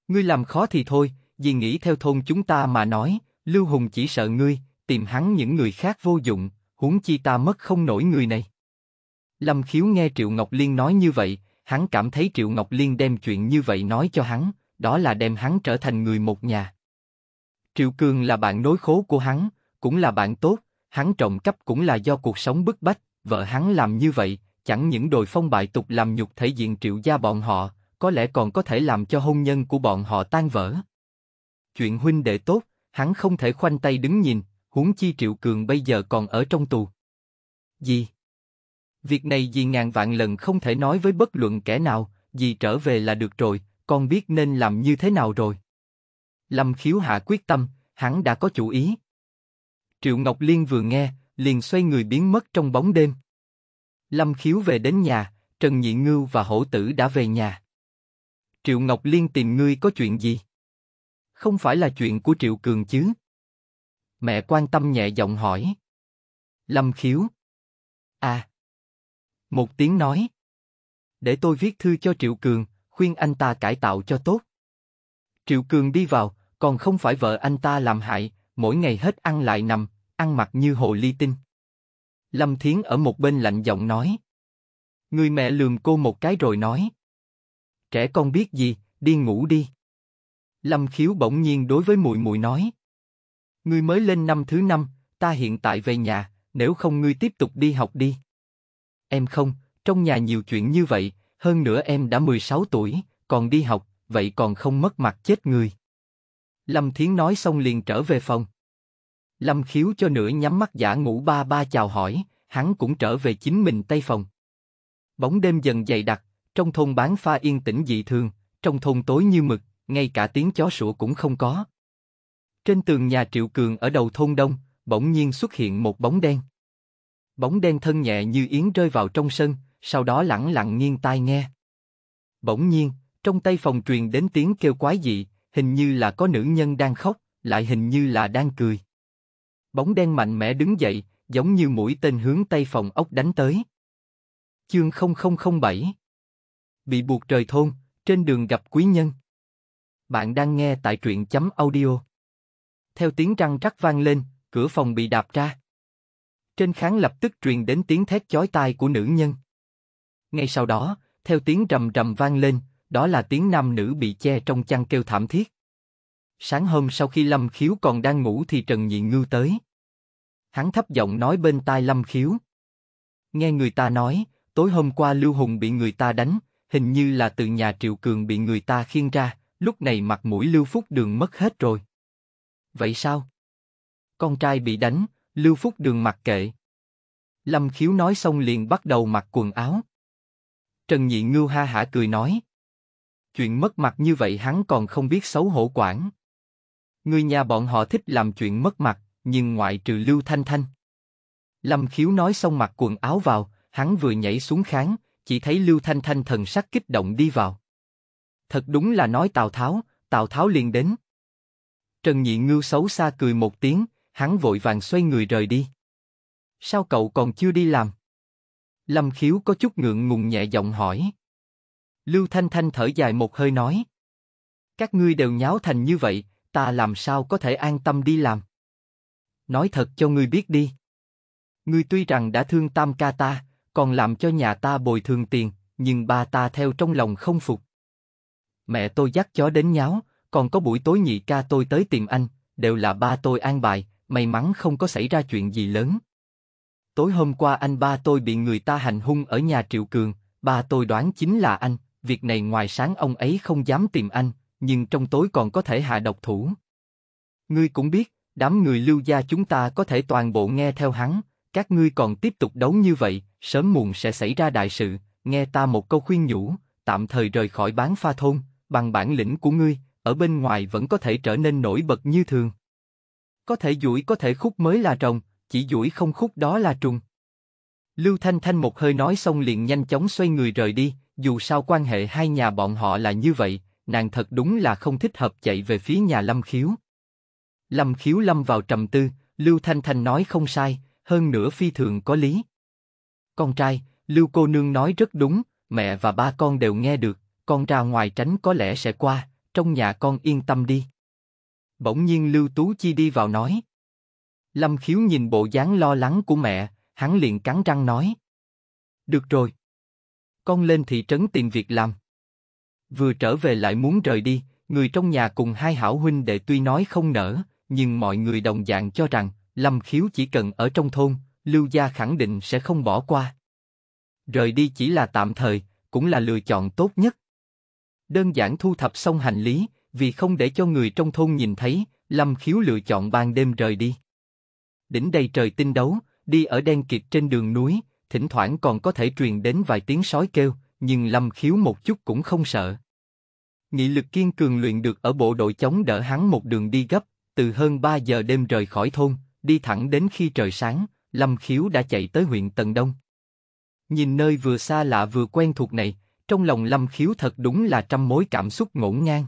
Ngươi làm khó thì thôi, vì nghĩ theo thôn chúng ta mà nói, Lưu Hùng chỉ sợ ngươi, tìm hắn những người khác vô dụng, huống chi ta mất không nổi người này. Lâm Khiếu nghe Triệu Ngọc Liên nói như vậy, hắn cảm thấy Triệu Ngọc Liên đem chuyện như vậy nói cho hắn, đó là đem hắn trở thành người một nhà. Triệu Cường là bạn nối khố của hắn, cũng là bạn tốt, hắn trộm cắp cũng là do cuộc sống bức bách, vợ hắn làm như vậy, chẳng những đồi phong bại tục làm nhục thể diện Triệu gia bọn họ, có lẽ còn có thể làm cho hôn nhân của bọn họ tan vỡ. Chuyện huynh đệ tốt, hắn không thể khoanh tay đứng nhìn, huống chi Triệu Cường bây giờ còn ở trong tù. Gì? Việc này dì ngàn vạn lần không thể nói với bất luận kẻ nào, dì trở về là được rồi, con biết nên làm như thế nào rồi. Lâm Khiếu hạ quyết tâm, hắn đã có chủ ý. Triệu Ngọc Liên vừa nghe, liền xoay người biến mất trong bóng đêm. Lâm Khiếu về đến nhà, Trần Nhị Ngưu và Hổ Tử đã về nhà. Triệu Ngọc Liên tìm ngươi có chuyện gì? Không phải là chuyện của Triệu Cường chứ? Mẹ quan tâm nhẹ giọng hỏi. Lâm Khiếu. À. Một tiếng nói. Để tôi viết thư cho Triệu Cường, khuyên anh ta cải tạo cho tốt. Triệu Cường đi vào, còn không phải vợ anh ta làm hại, mỗi ngày hết ăn lại nằm, ăn mặc như hồ ly tinh. Lâm Thiến ở một bên lạnh giọng nói. Người mẹ lườm cô một cái rồi nói. Trẻ con biết gì, đi ngủ đi. Lâm Khiếu bỗng nhiên đối với muội muội nói. Ngươi mới lên năm thứ năm, ta hiện tại về nhà, nếu không ngươi tiếp tục đi học đi. Em không, trong nhà nhiều chuyện như vậy, hơn nữa em đã mười sáu tuổi, còn đi học, vậy còn không mất mặt chết người. Lâm Thiến nói xong liền trở về phòng. Lâm Khiếu cho nửa nhắm mắt giả ngủ ba ba chào hỏi, hắn cũng trở về chính mình tây phòng. Bóng đêm dần dày đặc, trong thôn bán pha yên tĩnh dị thường, trong thôn tối như mực, ngay cả tiếng chó sủa cũng không có. Trên tường nhà Triệu Cường ở đầu thôn đông, bỗng nhiên xuất hiện một bóng đen. Bóng đen thân nhẹ như yến rơi vào trong sân, sau đó lẳng lặng nghiêng tai nghe. Bỗng nhiên, trong tây phòng truyền đến tiếng kêu quái dị, hình như là có nữ nhân đang khóc, lại hình như là đang cười. Bóng đen mạnh mẽ đứng dậy, giống như mũi tên hướng tây phòng ốc đánh tới. Chương không không không bảy. Bị buộc rời thôn, trên đường gặp quý nhân. Bạn đang nghe tại truyện chấm audio. Theo tiếng răng rắc vang lên, cửa phòng bị đạp ra. Trên khán lập tức truyền đến tiếng thét chói tai của nữ nhân. Ngay sau đó, theo tiếng rầm rầm vang lên, đó là tiếng nam nữ bị che trong chăn kêu thảm thiết. Sáng hôm sau khi Lâm Khiếu còn đang ngủ thì Trần Nhị Ngưu tới. Hắn thấp giọng nói bên tai Lâm Khiếu. Nghe người ta nói, tối hôm qua Lưu Hùng bị người ta đánh, hình như là từ nhà Triệu Cường bị người ta khiêng ra, lúc này mặt mũi Lưu Phúc Đường mất hết rồi. Vậy sao? Con trai bị đánh, Lưu Phúc Đường mặc kệ. Lâm Khiếu nói xong liền bắt đầu mặc quần áo. Trần Nhị Ngưu ha hả cười nói. Chuyện mất mặt như vậy hắn còn không biết xấu hổ quản. Người nhà bọn họ thích làm chuyện mất mặt, nhưng ngoại trừ Lưu Thanh Thanh. Lâm Khiếu nói xong mặc quần áo vào, hắn vừa nhảy xuống khán, chỉ thấy Lưu Thanh Thanh thần sắc kích động đi vào. Thật đúng là nói Tào Tháo, Tào Tháo liền đến. Trần Nhị Ngưu xấu xa cười một tiếng, hắn vội vàng xoay người rời đi. Sao cậu còn chưa đi làm? Lâm Khiếu có chút ngượng ngùng nhẹ giọng hỏi. Lưu Thanh Thanh thở dài một hơi nói. Các ngươi đều nháo thành như vậy, ta làm sao có thể an tâm đi làm? Nói thật cho ngươi biết đi. Ngươi tuy rằng đã thương tam ca ta, còn làm cho nhà ta bồi thường tiền, nhưng ba ta theo trong lòng không phục. Mẹ tôi dắt chó đến nháo, còn có buổi tối nhị ca tôi tới tìm anh, đều là ba tôi an bài, may mắn không có xảy ra chuyện gì lớn. Tối hôm qua anh ba tôi bị người ta hành hung ở nhà Triệu Cường, ba tôi đoán chính là anh, việc này ngoài sáng ông ấy không dám tìm anh, nhưng trong tối còn có thể hạ độc thủ. Ngươi cũng biết, đám người Lưu gia chúng ta có thể toàn bộ nghe theo hắn, các ngươi còn tiếp tục đấu như vậy, sớm muộn sẽ xảy ra đại sự, nghe ta một câu khuyên nhủ, tạm thời rời khỏi bán pha thôn, bằng bản lĩnh của ngươi, ở bên ngoài vẫn có thể trở nên nổi bật như thường. Có thể duỗi có thể khúc mới là rồng, chỉ duỗi không khúc đó là trùng. Lưu Thanh Thanh một hơi nói xong liền nhanh chóng xoay người rời đi, dù sao quan hệ hai nhà bọn họ là như vậy, nàng thật đúng là không thích hợp chạy về phía nhà Lâm Khiếu. Lâm Khiếu lâm vào trầm tư, Lưu Thanh Thanh nói không sai, hơn nữa phi thường có lý. Con trai, Lưu cô nương nói rất đúng, mẹ và ba con đều nghe được, con ra ngoài tránh có lẽ sẽ qua, trong nhà con yên tâm đi. Bỗng nhiên Lưu Tú Chi đi vào nói. Lâm Khiếu nhìn bộ dáng lo lắng của mẹ, hắn liền cắn răng nói. Được rồi. Con lên thị trấn tìm việc làm. Vừa trở về lại muốn rời đi, người trong nhà cùng hai hảo huynh đệ tuy nói không nỡ, nhưng mọi người đồng dạng cho rằng, Lâm Khiếu chỉ cần ở trong thôn, Lưu gia khẳng định sẽ không bỏ qua. Rời đi chỉ là tạm thời, cũng là lựa chọn tốt nhất. Đơn giản thu thập xong hành lý, vì không để cho người trong thôn nhìn thấy, Lâm Khiếu lựa chọn ban đêm rời đi. Đỉnh đầy trời tinh đấu, đi ở đen kịt trên đường núi, thỉnh thoảng còn có thể truyền đến vài tiếng sói kêu, nhưng Lâm Khiếu một chút cũng không sợ. Nghị lực kiên cường luyện được ở bộ đội chống đỡ hắn một đường đi gấp, từ hơn ba giờ đêm rời khỏi thôn, đi thẳng đến khi trời sáng, Lâm Khiếu đã chạy tới huyện Tần Đông. Nhìn nơi vừa xa lạ vừa quen thuộc này, trong lòng Lâm Khiếu thật đúng là trăm mối cảm xúc ngổn ngang.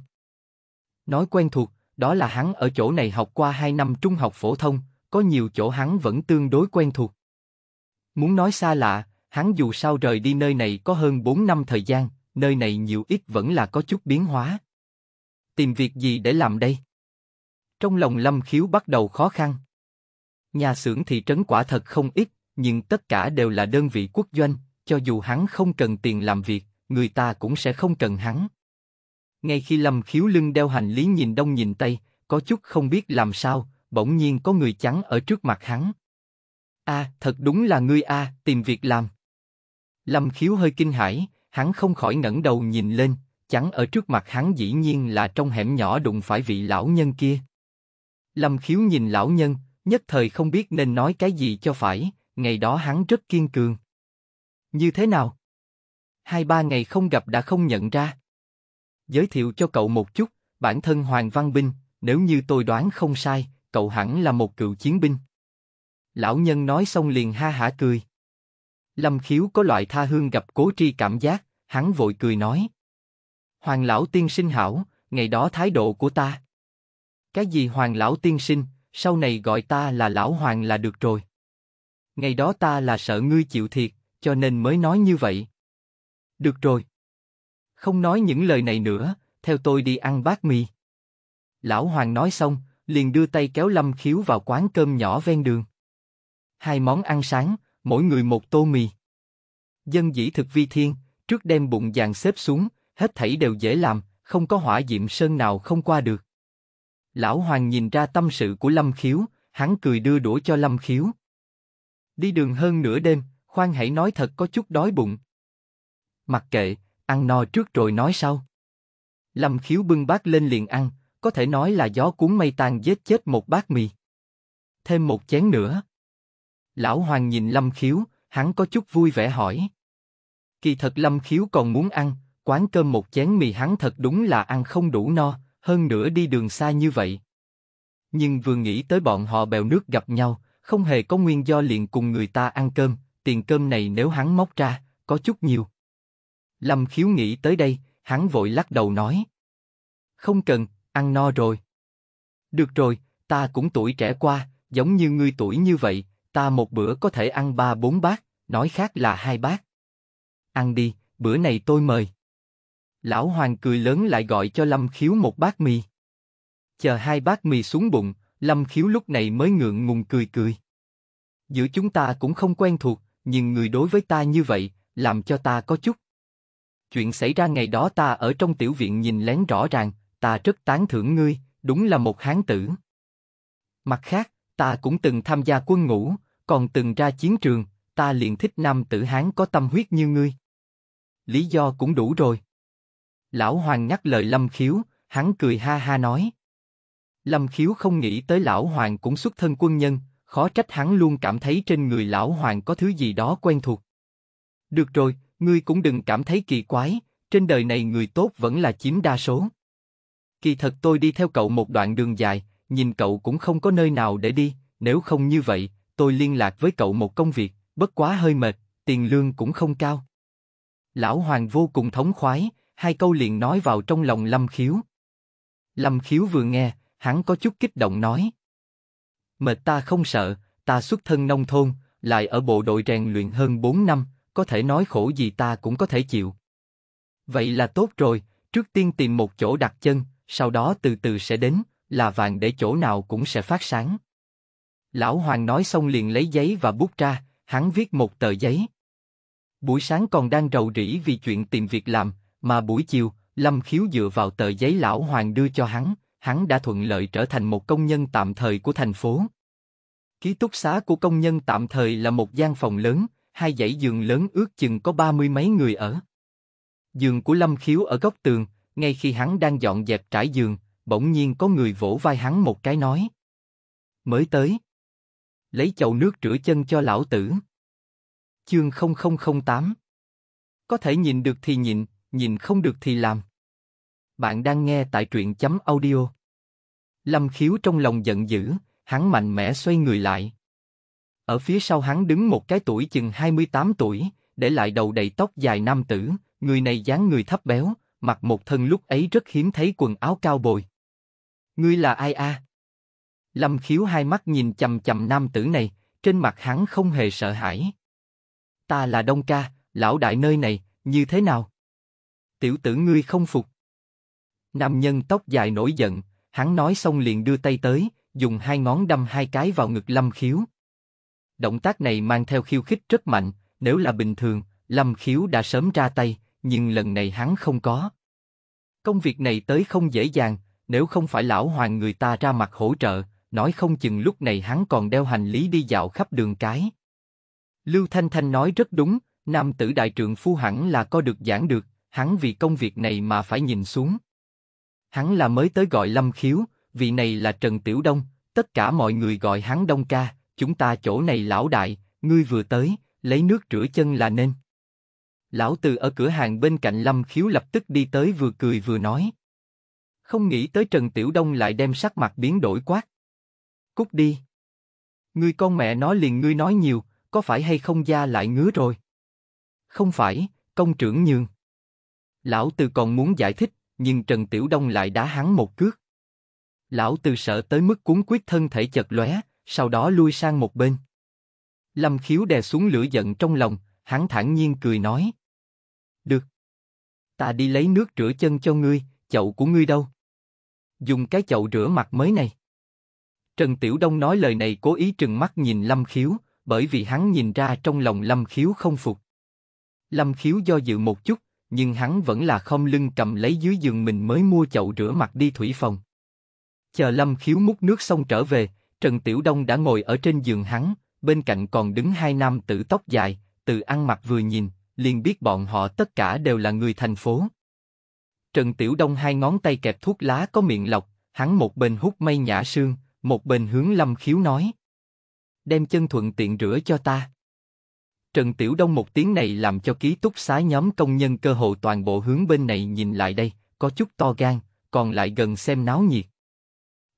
Nói quen thuộc, đó là hắn ở chỗ này học qua hai năm trung học phổ thông, có nhiều chỗ hắn vẫn tương đối quen thuộc. Muốn nói xa lạ, hắn dù sao rời đi nơi này có hơn bốn năm thời gian, nơi này nhiều ít vẫn là có chút biến hóa. Tìm việc gì để làm đây? Trong lòng Lâm Khiếu bắt đầu khó khăn. Nhà xưởng thị trấn quả thật không ít, nhưng tất cả đều là đơn vị quốc doanh, cho dù hắn không cần tiền làm việc, người ta cũng sẽ không cần hắn. Ngay khi Lâm Khiếu lưng đeo hành lý nhìn đông nhìn tây, có chút không biết làm sao, bỗng nhiên có người chắn ở trước mặt hắn. A, à, thật đúng là ngươi a, à, tìm việc làm. Lâm Khiếu hơi kinh hãi, hắn không khỏi ngẩng đầu nhìn lên, chắn ở trước mặt hắn dĩ nhiên là trong hẻm nhỏ đụng phải vị lão nhân kia. Lâm Khiếu nhìn lão nhân, nhất thời không biết nên nói cái gì cho phải, ngày đó hắn rất kiên cường. Như thế nào? Hai ba ngày không gặp đã không nhận ra. Giới thiệu cho cậu một chút, bản thân Hoàng Văn Binh, nếu như tôi đoán không sai, cậu hẳn là một cựu chiến binh. Lão nhân nói xong liền ha hả cười. Lâm Khiếu có loại tha hương gặp cố tri cảm giác, hắn vội cười nói. Hoàng lão tiên sinh hảo, ngày đó thái độ của ta. Cái gì Hoàng lão tiên sinh, sau này gọi ta là lão Hoàng là được rồi. Ngày đó ta là sợ ngươi chịu thiệt, cho nên mới nói như vậy. Được rồi. Không nói những lời này nữa, theo tôi đi ăn bát mì. Lão Hoàng nói xong, liền đưa tay kéo Lâm Khiếu vào quán cơm nhỏ ven đường. Hai món ăn sáng, mỗi người một tô mì. Dân dĩ thực vi thiên, trước đem bụng vàng xếp xuống, hết thảy đều dễ làm, không có hỏa diệm sơn nào không qua được. Lão Hoàng nhìn ra tâm sự của Lâm Khiếu, hắn cười đưa đũa cho Lâm Khiếu. Đi đường hơn nửa đêm, khoan hãy nói thật có chút đói bụng. Mặc kệ, ăn no trước rồi nói sau. Lâm Khiếu bưng bát lên liền ăn, có thể nói là gió cuốn mây tan giết chết một bát mì. Thêm một chén nữa. Lão Hoàng nhìn Lâm Khiếu, hắn có chút vui vẻ hỏi. Kỳ thật Lâm Khiếu còn muốn ăn, quán cơm một chén mì hắn thật đúng là ăn không đủ no, hơn nữa đi đường xa như vậy. Nhưng vừa nghĩ tới bọn họ bèo nước gặp nhau, không hề có nguyên do liền cùng người ta ăn cơm, tiền cơm này nếu hắn móc ra, có chút nhiều. Lâm Khiếu nghĩ tới đây, hắn vội lắc đầu nói. Không cần, ăn no rồi. Được rồi, ta cũng tuổi trẻ qua, giống như ngươi tuổi như vậy, ta một bữa có thể ăn ba bốn bát, nói khác là hai bát. Ăn đi, bữa này tôi mời. Lão Hoàng cười lớn lại gọi cho Lâm Khiếu một bát mì. Chờ hai bát mì xuống bụng, Lâm Khiếu lúc này mới ngượng ngùng cười cười. Giữa chúng ta cũng không quen thuộc, nhưng người đối với ta như vậy, làm cho ta có chút. Chuyện xảy ra ngày đó ta ở trong tiểu viện nhìn lén rõ ràng, ta rất tán thưởng ngươi, đúng là một hán tử. Mặt khác, ta cũng từng tham gia quân ngũ, còn từng ra chiến trường, ta liền thích nam tử hán có tâm huyết như ngươi. Lý do cũng đủ rồi. Lão Hoàng nhắc lời Lâm Khiếu, hắn cười ha ha nói. Lâm Khiếu không nghĩ tới Lão Hoàng cũng xuất thân quân nhân, khó trách hắn luôn cảm thấy trên người Lão Hoàng có thứ gì đó quen thuộc. Được rồi, ngươi cũng đừng cảm thấy kỳ quái, trên đời này người tốt vẫn là chiếm đa số. Kỳ thật tôi đi theo cậu một đoạn đường dài, nhìn cậu cũng không có nơi nào để đi, nếu không như vậy, tôi liên lạc với cậu một công việc, bất quá hơi mệt, tiền lương cũng không cao. Lão Hoàng vô cùng thống khoái, hai câu liền nói vào trong lòng Lâm Khiếu. Lâm Khiếu vừa nghe, hắn có chút kích động nói. Mệt ta không sợ, ta xuất thân nông thôn, lại ở bộ đội rèn luyện hơn bốn năm, có thể nói khổ gì ta cũng có thể chịu. Vậy là tốt rồi, trước tiên tìm một chỗ đặt chân, sau đó từ từ sẽ đến, là vàng để chỗ nào cũng sẽ phát sáng. Lão Hoàng nói xong liền lấy giấy và bút ra, hắn viết một tờ giấy. Buổi sáng còn đang rầu rĩ vì chuyện tìm việc làm, mà buổi chiều, Lâm Khiếu dựa vào tờ giấy Lão Hoàng đưa cho hắn, hắn đã thuận lợi trở thành một công nhân tạm thời của thành phố. Ký túc xá của công nhân tạm thời là một gian phòng lớn, hai dãy giường lớn ước chừng có ba mươi mấy người ở. Giường của Lâm Khiếu ở góc tường, ngay khi hắn đang dọn dẹp trải giường, bỗng nhiên có người vỗ vai hắn một cái nói. Mới tới. Lấy chậu nước rửa chân cho lão tử. Chương không không không tám. Có thể nhìn được thì nhìn, nhìn không được thì làm. Bạn đang nghe tại truyện chấm audio. Lâm Khiếu trong lòng giận dữ, hắn mạnh mẽ xoay người lại. Ở phía sau hắn đứng một cái tuổi chừng hai mươi tám tuổi, để lại đầu đầy tóc dài nam tử, người này dáng người thấp béo, mặc một thân lúc ấy rất hiếm thấy quần áo cao bồi. Ngươi là ai a? À? Lâm Khiếu hai mắt nhìn chằm chằm nam tử này, trên mặt hắn không hề sợ hãi. Ta là Đông Ca, lão đại nơi này, như thế nào? Tiểu tử ngươi không phục. Nam nhân tóc dài nổi giận, Hắn nói xong liền đưa tay tới, dùng hai ngón đâm hai cái vào ngực Lâm Khiếu. Động tác này mang theo khiêu khích rất mạnh, nếu là bình thường, Lâm Khiếu đã sớm ra tay, nhưng lần này hắn không có. Công việc này tới không dễ dàng, nếu không phải lão hoàng người ta ra mặt hỗ trợ, nói không chừng lúc này hắn còn đeo hành lý đi dạo khắp đường cái. Lưu Thanh Thanh nói rất đúng, nam tử đại trượng phu hẳn là có được giảng được, hắn vì công việc này mà phải nhìn xuống. Hắn là mới tới gọi Lâm Khiếu, vị này là Trần Tiểu Đông, tất cả mọi người gọi hắn Đông ca, chúng ta chỗ này lão đại, ngươi vừa tới, lấy nước rửa chân là nên. Lão Từ ở cửa hàng bên cạnh Lâm Khiếu lập tức đi tới vừa cười vừa nói. Không nghĩ tới Trần Tiểu Đông lại đem sắc mặt biến đổi quát. Cút đi. Ngươi con mẹ nó liền ngươi nói nhiều, có phải hay không da lại ngứa rồi? Không phải, công trưởng nhường. Lão Từ còn muốn giải thích, nhưng Trần Tiểu Đông lại đá hắn một cước. Lão Từ sợ tới mức cuốn quýt thân thể chật lóe, sau đó lui sang một bên. Lâm Khiếu đè xuống lửa giận trong lòng, hắn thản nhiên cười nói. Được. Ta đi lấy nước rửa chân cho ngươi, chậu của ngươi đâu? Dùng cái chậu rửa mặt mới này. Trần Tiểu Đông nói lời này cố ý trừng mắt nhìn Lâm Khiếu, bởi vì hắn nhìn ra trong lòng Lâm Khiếu không phục. Lâm Khiếu do dự một chút, nhưng hắn vẫn là khom lưng cầm lấy dưới giường mình mới mua chậu rửa mặt đi thủy phòng. Chờ Lâm Khiếu múc nước xong trở về, Trần Tiểu Đông đã ngồi ở trên giường hắn, bên cạnh còn đứng hai nam tử tóc dài, từ ăn mặc vừa nhìn, liền biết bọn họ tất cả đều là người thành phố. Trần Tiểu Đông hai ngón tay kẹp thuốc lá có miệng lọc, hắn một bên hút mây nhã sương, một bên hướng Lâm Khiếu nói. Đem chân thuận tiện rửa cho ta. Trần Tiểu Đông một tiếng này làm cho ký túc xá nhóm công nhân cơ hồ toàn bộ hướng bên này nhìn lại đây, có chút to gan, còn lại gần xem náo nhiệt.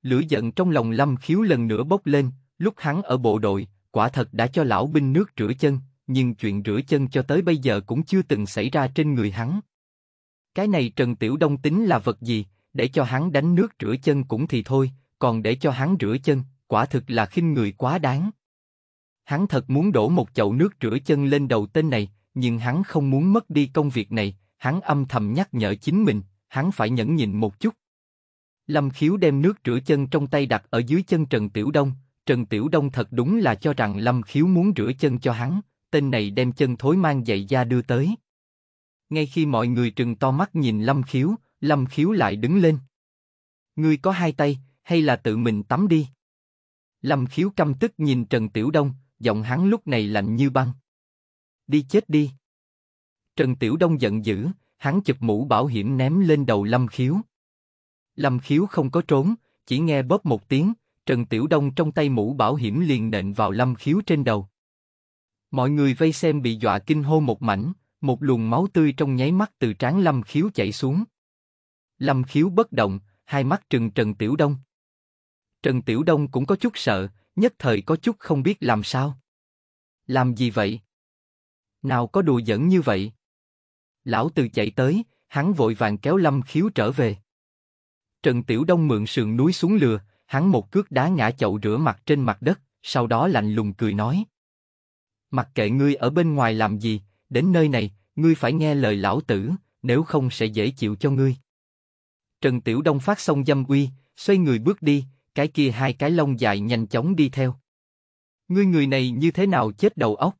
Lửa giận trong lòng Lâm Khiếu lần nữa bốc lên, lúc hắn ở bộ đội, quả thật đã cho lão binh nước rửa chân, nhưng chuyện rửa chân cho tới bây giờ cũng chưa từng xảy ra trên người hắn. Cái này Trần Tiểu Đông tính là vật gì, để cho hắn đánh nước rửa chân cũng thì thôi, còn để cho hắn rửa chân, quả thực là khinh người quá đáng. Hắn thật muốn đổ một chậu nước rửa chân lên đầu tên này, nhưng hắn không muốn mất đi công việc này, hắn âm thầm nhắc nhở chính mình, hắn phải nhẫn nhịn một chút. Lâm Khiếu đem nước rửa chân trong tay đặt ở dưới chân Trần Tiểu Đông, Trần Tiểu Đông thật đúng là cho rằng Lâm Khiếu muốn rửa chân cho hắn, tên này đem chân thối mang giày da đưa tới. Ngay khi mọi người trừng to mắt nhìn Lâm Khiếu, Lâm Khiếu lại đứng lên. Ngươi có hai tay, hay là tự mình tắm đi? Lâm Khiếu căm tức nhìn Trần Tiểu Đông, giọng hắn lúc này lạnh như băng. Đi chết đi! Trần Tiểu Đông giận dữ, hắn chụp mũ bảo hiểm ném lên đầu Lâm Khiếu. Lâm Khiếu không có trốn, chỉ nghe bóp một tiếng, Trần Tiểu Đông trong tay mũ bảo hiểm liền nện vào Lâm Khiếu trên đầu. Mọi người vây xem bị dọa kinh hô một mảnh, một luồng máu tươi trong nháy mắt từ trán Lâm Khiếu chảy xuống. Lâm Khiếu bất động, hai mắt trừng Trần Tiểu Đông. Trần Tiểu Đông cũng có chút sợ, nhất thời có chút không biết làm sao. Làm gì vậy? Nào có đùa giỡn như vậy? Lão Từ chạy tới, hắn vội vàng kéo Lâm Khiếu trở về. Trần Tiểu Đông mượn sườn núi xuống lừa, hắn một cước đá ngã chậu rửa mặt trên mặt đất, sau đó lạnh lùng cười nói. Mặc kệ ngươi ở bên ngoài làm gì, đến nơi này, ngươi phải nghe lời lão tử, nếu không sẽ dễ chịu cho ngươi. Trần Tiểu Đông phát xong dâm uy, xoay người bước đi, cái kia hai cái lông dài nhanh chóng đi theo. Ngươi người này như thế nào chết đầu óc?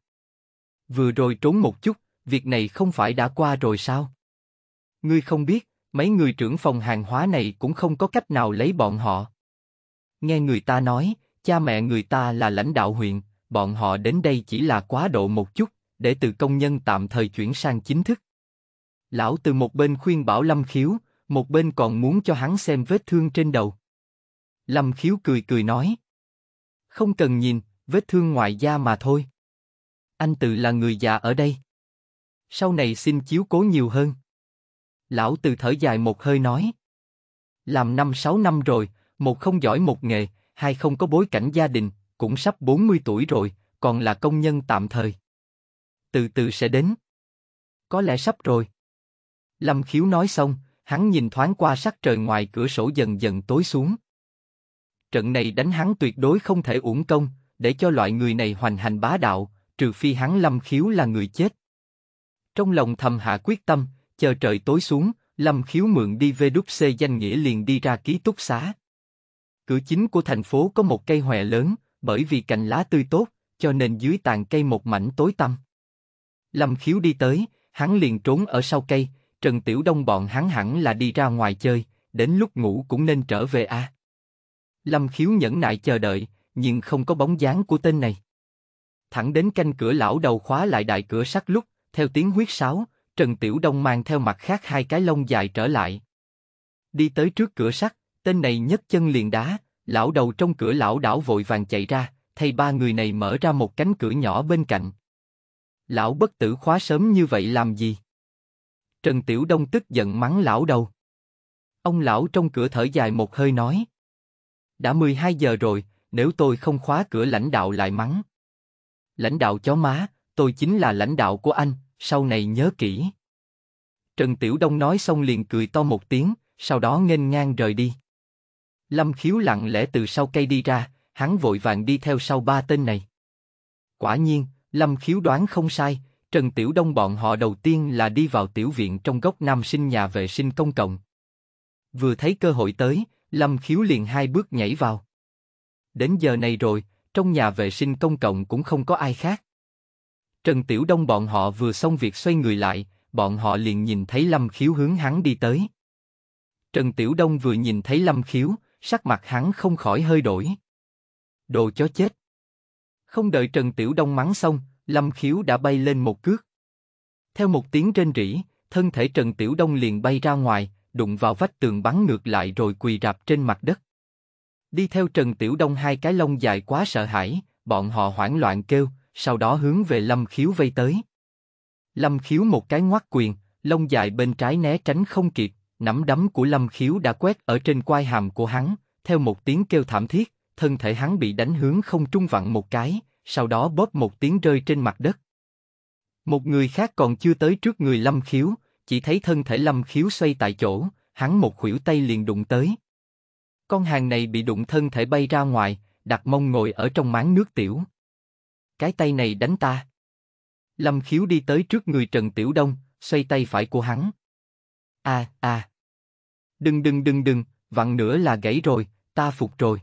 Vừa rồi trốn một chút, việc này không phải đã qua rồi sao? Ngươi không biết, mấy người trưởng phòng hàng hóa này cũng không có cách nào lấy bọn họ. Nghe người ta nói, cha mẹ người ta là lãnh đạo huyện, bọn họ đến đây chỉ là quá độ một chút, để từ công nhân tạm thời chuyển sang chính thức. Lão Từ một bên khuyên bảo Lâm Khiếu, một bên còn muốn cho hắn xem vết thương trên đầu. Lâm Khiếu cười cười nói. Không cần nhìn, vết thương ngoài da mà thôi. Anh Từ là người già ở đây. Sau này xin chiếu cố nhiều hơn. Lão Từ thở dài một hơi nói. Làm năm sáu năm rồi, một không giỏi một nghề, hai không có bối cảnh gia đình, cũng sắp bốn mươi tuổi rồi, còn là công nhân tạm thời. Từ từ sẽ đến. Có lẽ sắp rồi. Lâm Khiếu nói xong, hắn nhìn thoáng qua sắc trời ngoài cửa sổ dần dần tối xuống. Trận này đánh hắn tuyệt đối không thể uổng công, để cho loại người này hoành hành bá đạo, trừ phi hắn Lâm Khiếu là người chết. Trong lòng thầm hạ quyết tâm, chờ trời tối xuống, Lâm Khiếu mượn đi vê đút xê danh nghĩa liền đi ra ký túc xá. Cửa chính của thành phố có một cây hòe lớn, bởi vì cành lá tươi tốt, cho nên dưới tàn cây một mảnh tối tăm. Lâm Khiếu đi tới, hắn liền trốn ở sau cây. Trần Tiểu Đông bọn hắn hẳn là đi ra ngoài chơi, đến lúc ngủ cũng nên trở về a. À. Lâm Khiếu nhẫn nại chờ đợi, nhưng không có bóng dáng của tên này. Thẳng đến canh cửa lão đầu khóa lại đại cửa sắt lúc, theo tiếng huýt sáo, Trần Tiểu Đông mang theo mặt khác hai cái lông dài trở lại. Đi tới trước cửa sắt, tên này nhấc chân liền đá, lão đầu trong cửa lão đảo vội vàng chạy ra, thay ba người này mở ra một cánh cửa nhỏ bên cạnh. Lão bất tử khóa sớm như vậy làm gì? Trần Tiểu Đông tức giận mắng lão đầu. Ông lão trong cửa thở dài một hơi nói. Đã mười hai giờ rồi, nếu tôi không khóa cửa lãnh đạo lại mắng. Lãnh đạo chó má, tôi chính là lãnh đạo của anh, sau này nhớ kỹ. Trần Tiểu Đông nói xong liền cười to một tiếng, sau đó nghênh ngang rời đi. Lâm Khiếu lặng lẽ từ sau cây đi ra, hắn vội vàng đi theo sau ba tên này. Quả nhiên, Lâm Khiếu đoán không sai, Trần Tiểu Đông bọn họ đầu tiên là đi vào tiểu viện trong góc nam sinh nhà vệ sinh công cộng. Vừa thấy cơ hội tới, Lâm Khiếu liền hai bước nhảy vào. Đến giờ này rồi, trong nhà vệ sinh công cộng cũng không có ai khác. Trần Tiểu Đông bọn họ vừa xong việc xoay người lại, bọn họ liền nhìn thấy Lâm Khiếu hướng hắn đi tới. Trần Tiểu Đông vừa nhìn thấy Lâm Khiếu, sắc mặt hắn không khỏi hơi đổi. Đồ chó chết! Không đợi Trần Tiểu Đông mắng xong, Lâm Khiếu đã bay lên một cước. Theo một tiếng rên rỉ, thân thể Trần Tiểu Đông liền bay ra ngoài, đụng vào vách tường bắn ngược lại rồi quỳ rạp trên mặt đất. Đi theo Trần Tiểu Đông hai cái lông dài quá sợ hãi, bọn họ hoảng loạn kêu, sau đó hướng về Lâm Khiếu vây tới. Lâm Khiếu một cái ngoắt quyền, lông dài bên trái né tránh không kịp, nắm đấm của Lâm Khiếu đã quét ở trên quai hàm của hắn, theo một tiếng kêu thảm thiết, thân thể hắn bị đánh hướng không trung vặn một cái, sau đó bóp một tiếng rơi trên mặt đất. Một người khác còn chưa tới trước người Lâm Khiếu, chỉ thấy thân thể Lâm Khiếu xoay tại chỗ, hắn một khuỷu tay liền đụng tới. Con hàng này bị đụng thân thể bay ra ngoài, đặt mông ngồi ở trong máng nước tiểu. Cái tay này đánh ta. Lâm Khiếu đi tới trước người Trần Tiểu Đông, xoay tay phải của hắn. À, à. Đừng đừng đừng đừng, vặn nữa là gãy rồi, ta phục rồi.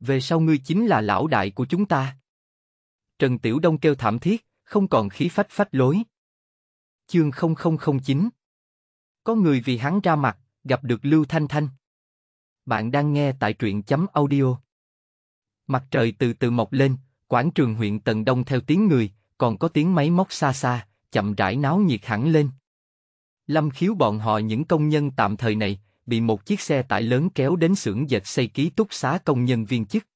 Về sau ngươi chính là lão đại của chúng ta. Trần Tiểu Đông kêu thảm thiết, không còn khí phách phách lối. Chương không không không chín. Có người vì hắn ra mặt, gặp được Lưu Thanh Thanh. Bạn đang nghe tại truyện chấm audio. Mặt trời từ từ mọc lên, quảng trường huyện Tần Đông theo tiếng người, còn có tiếng máy móc xa xa, chậm rãi náo nhiệt hẳn lên. Lâm Khiếu bọn họ những công nhân tạm thời này, bị một chiếc xe tải lớn kéo đến xưởng dệt xây ký túc xá công nhân viên chức.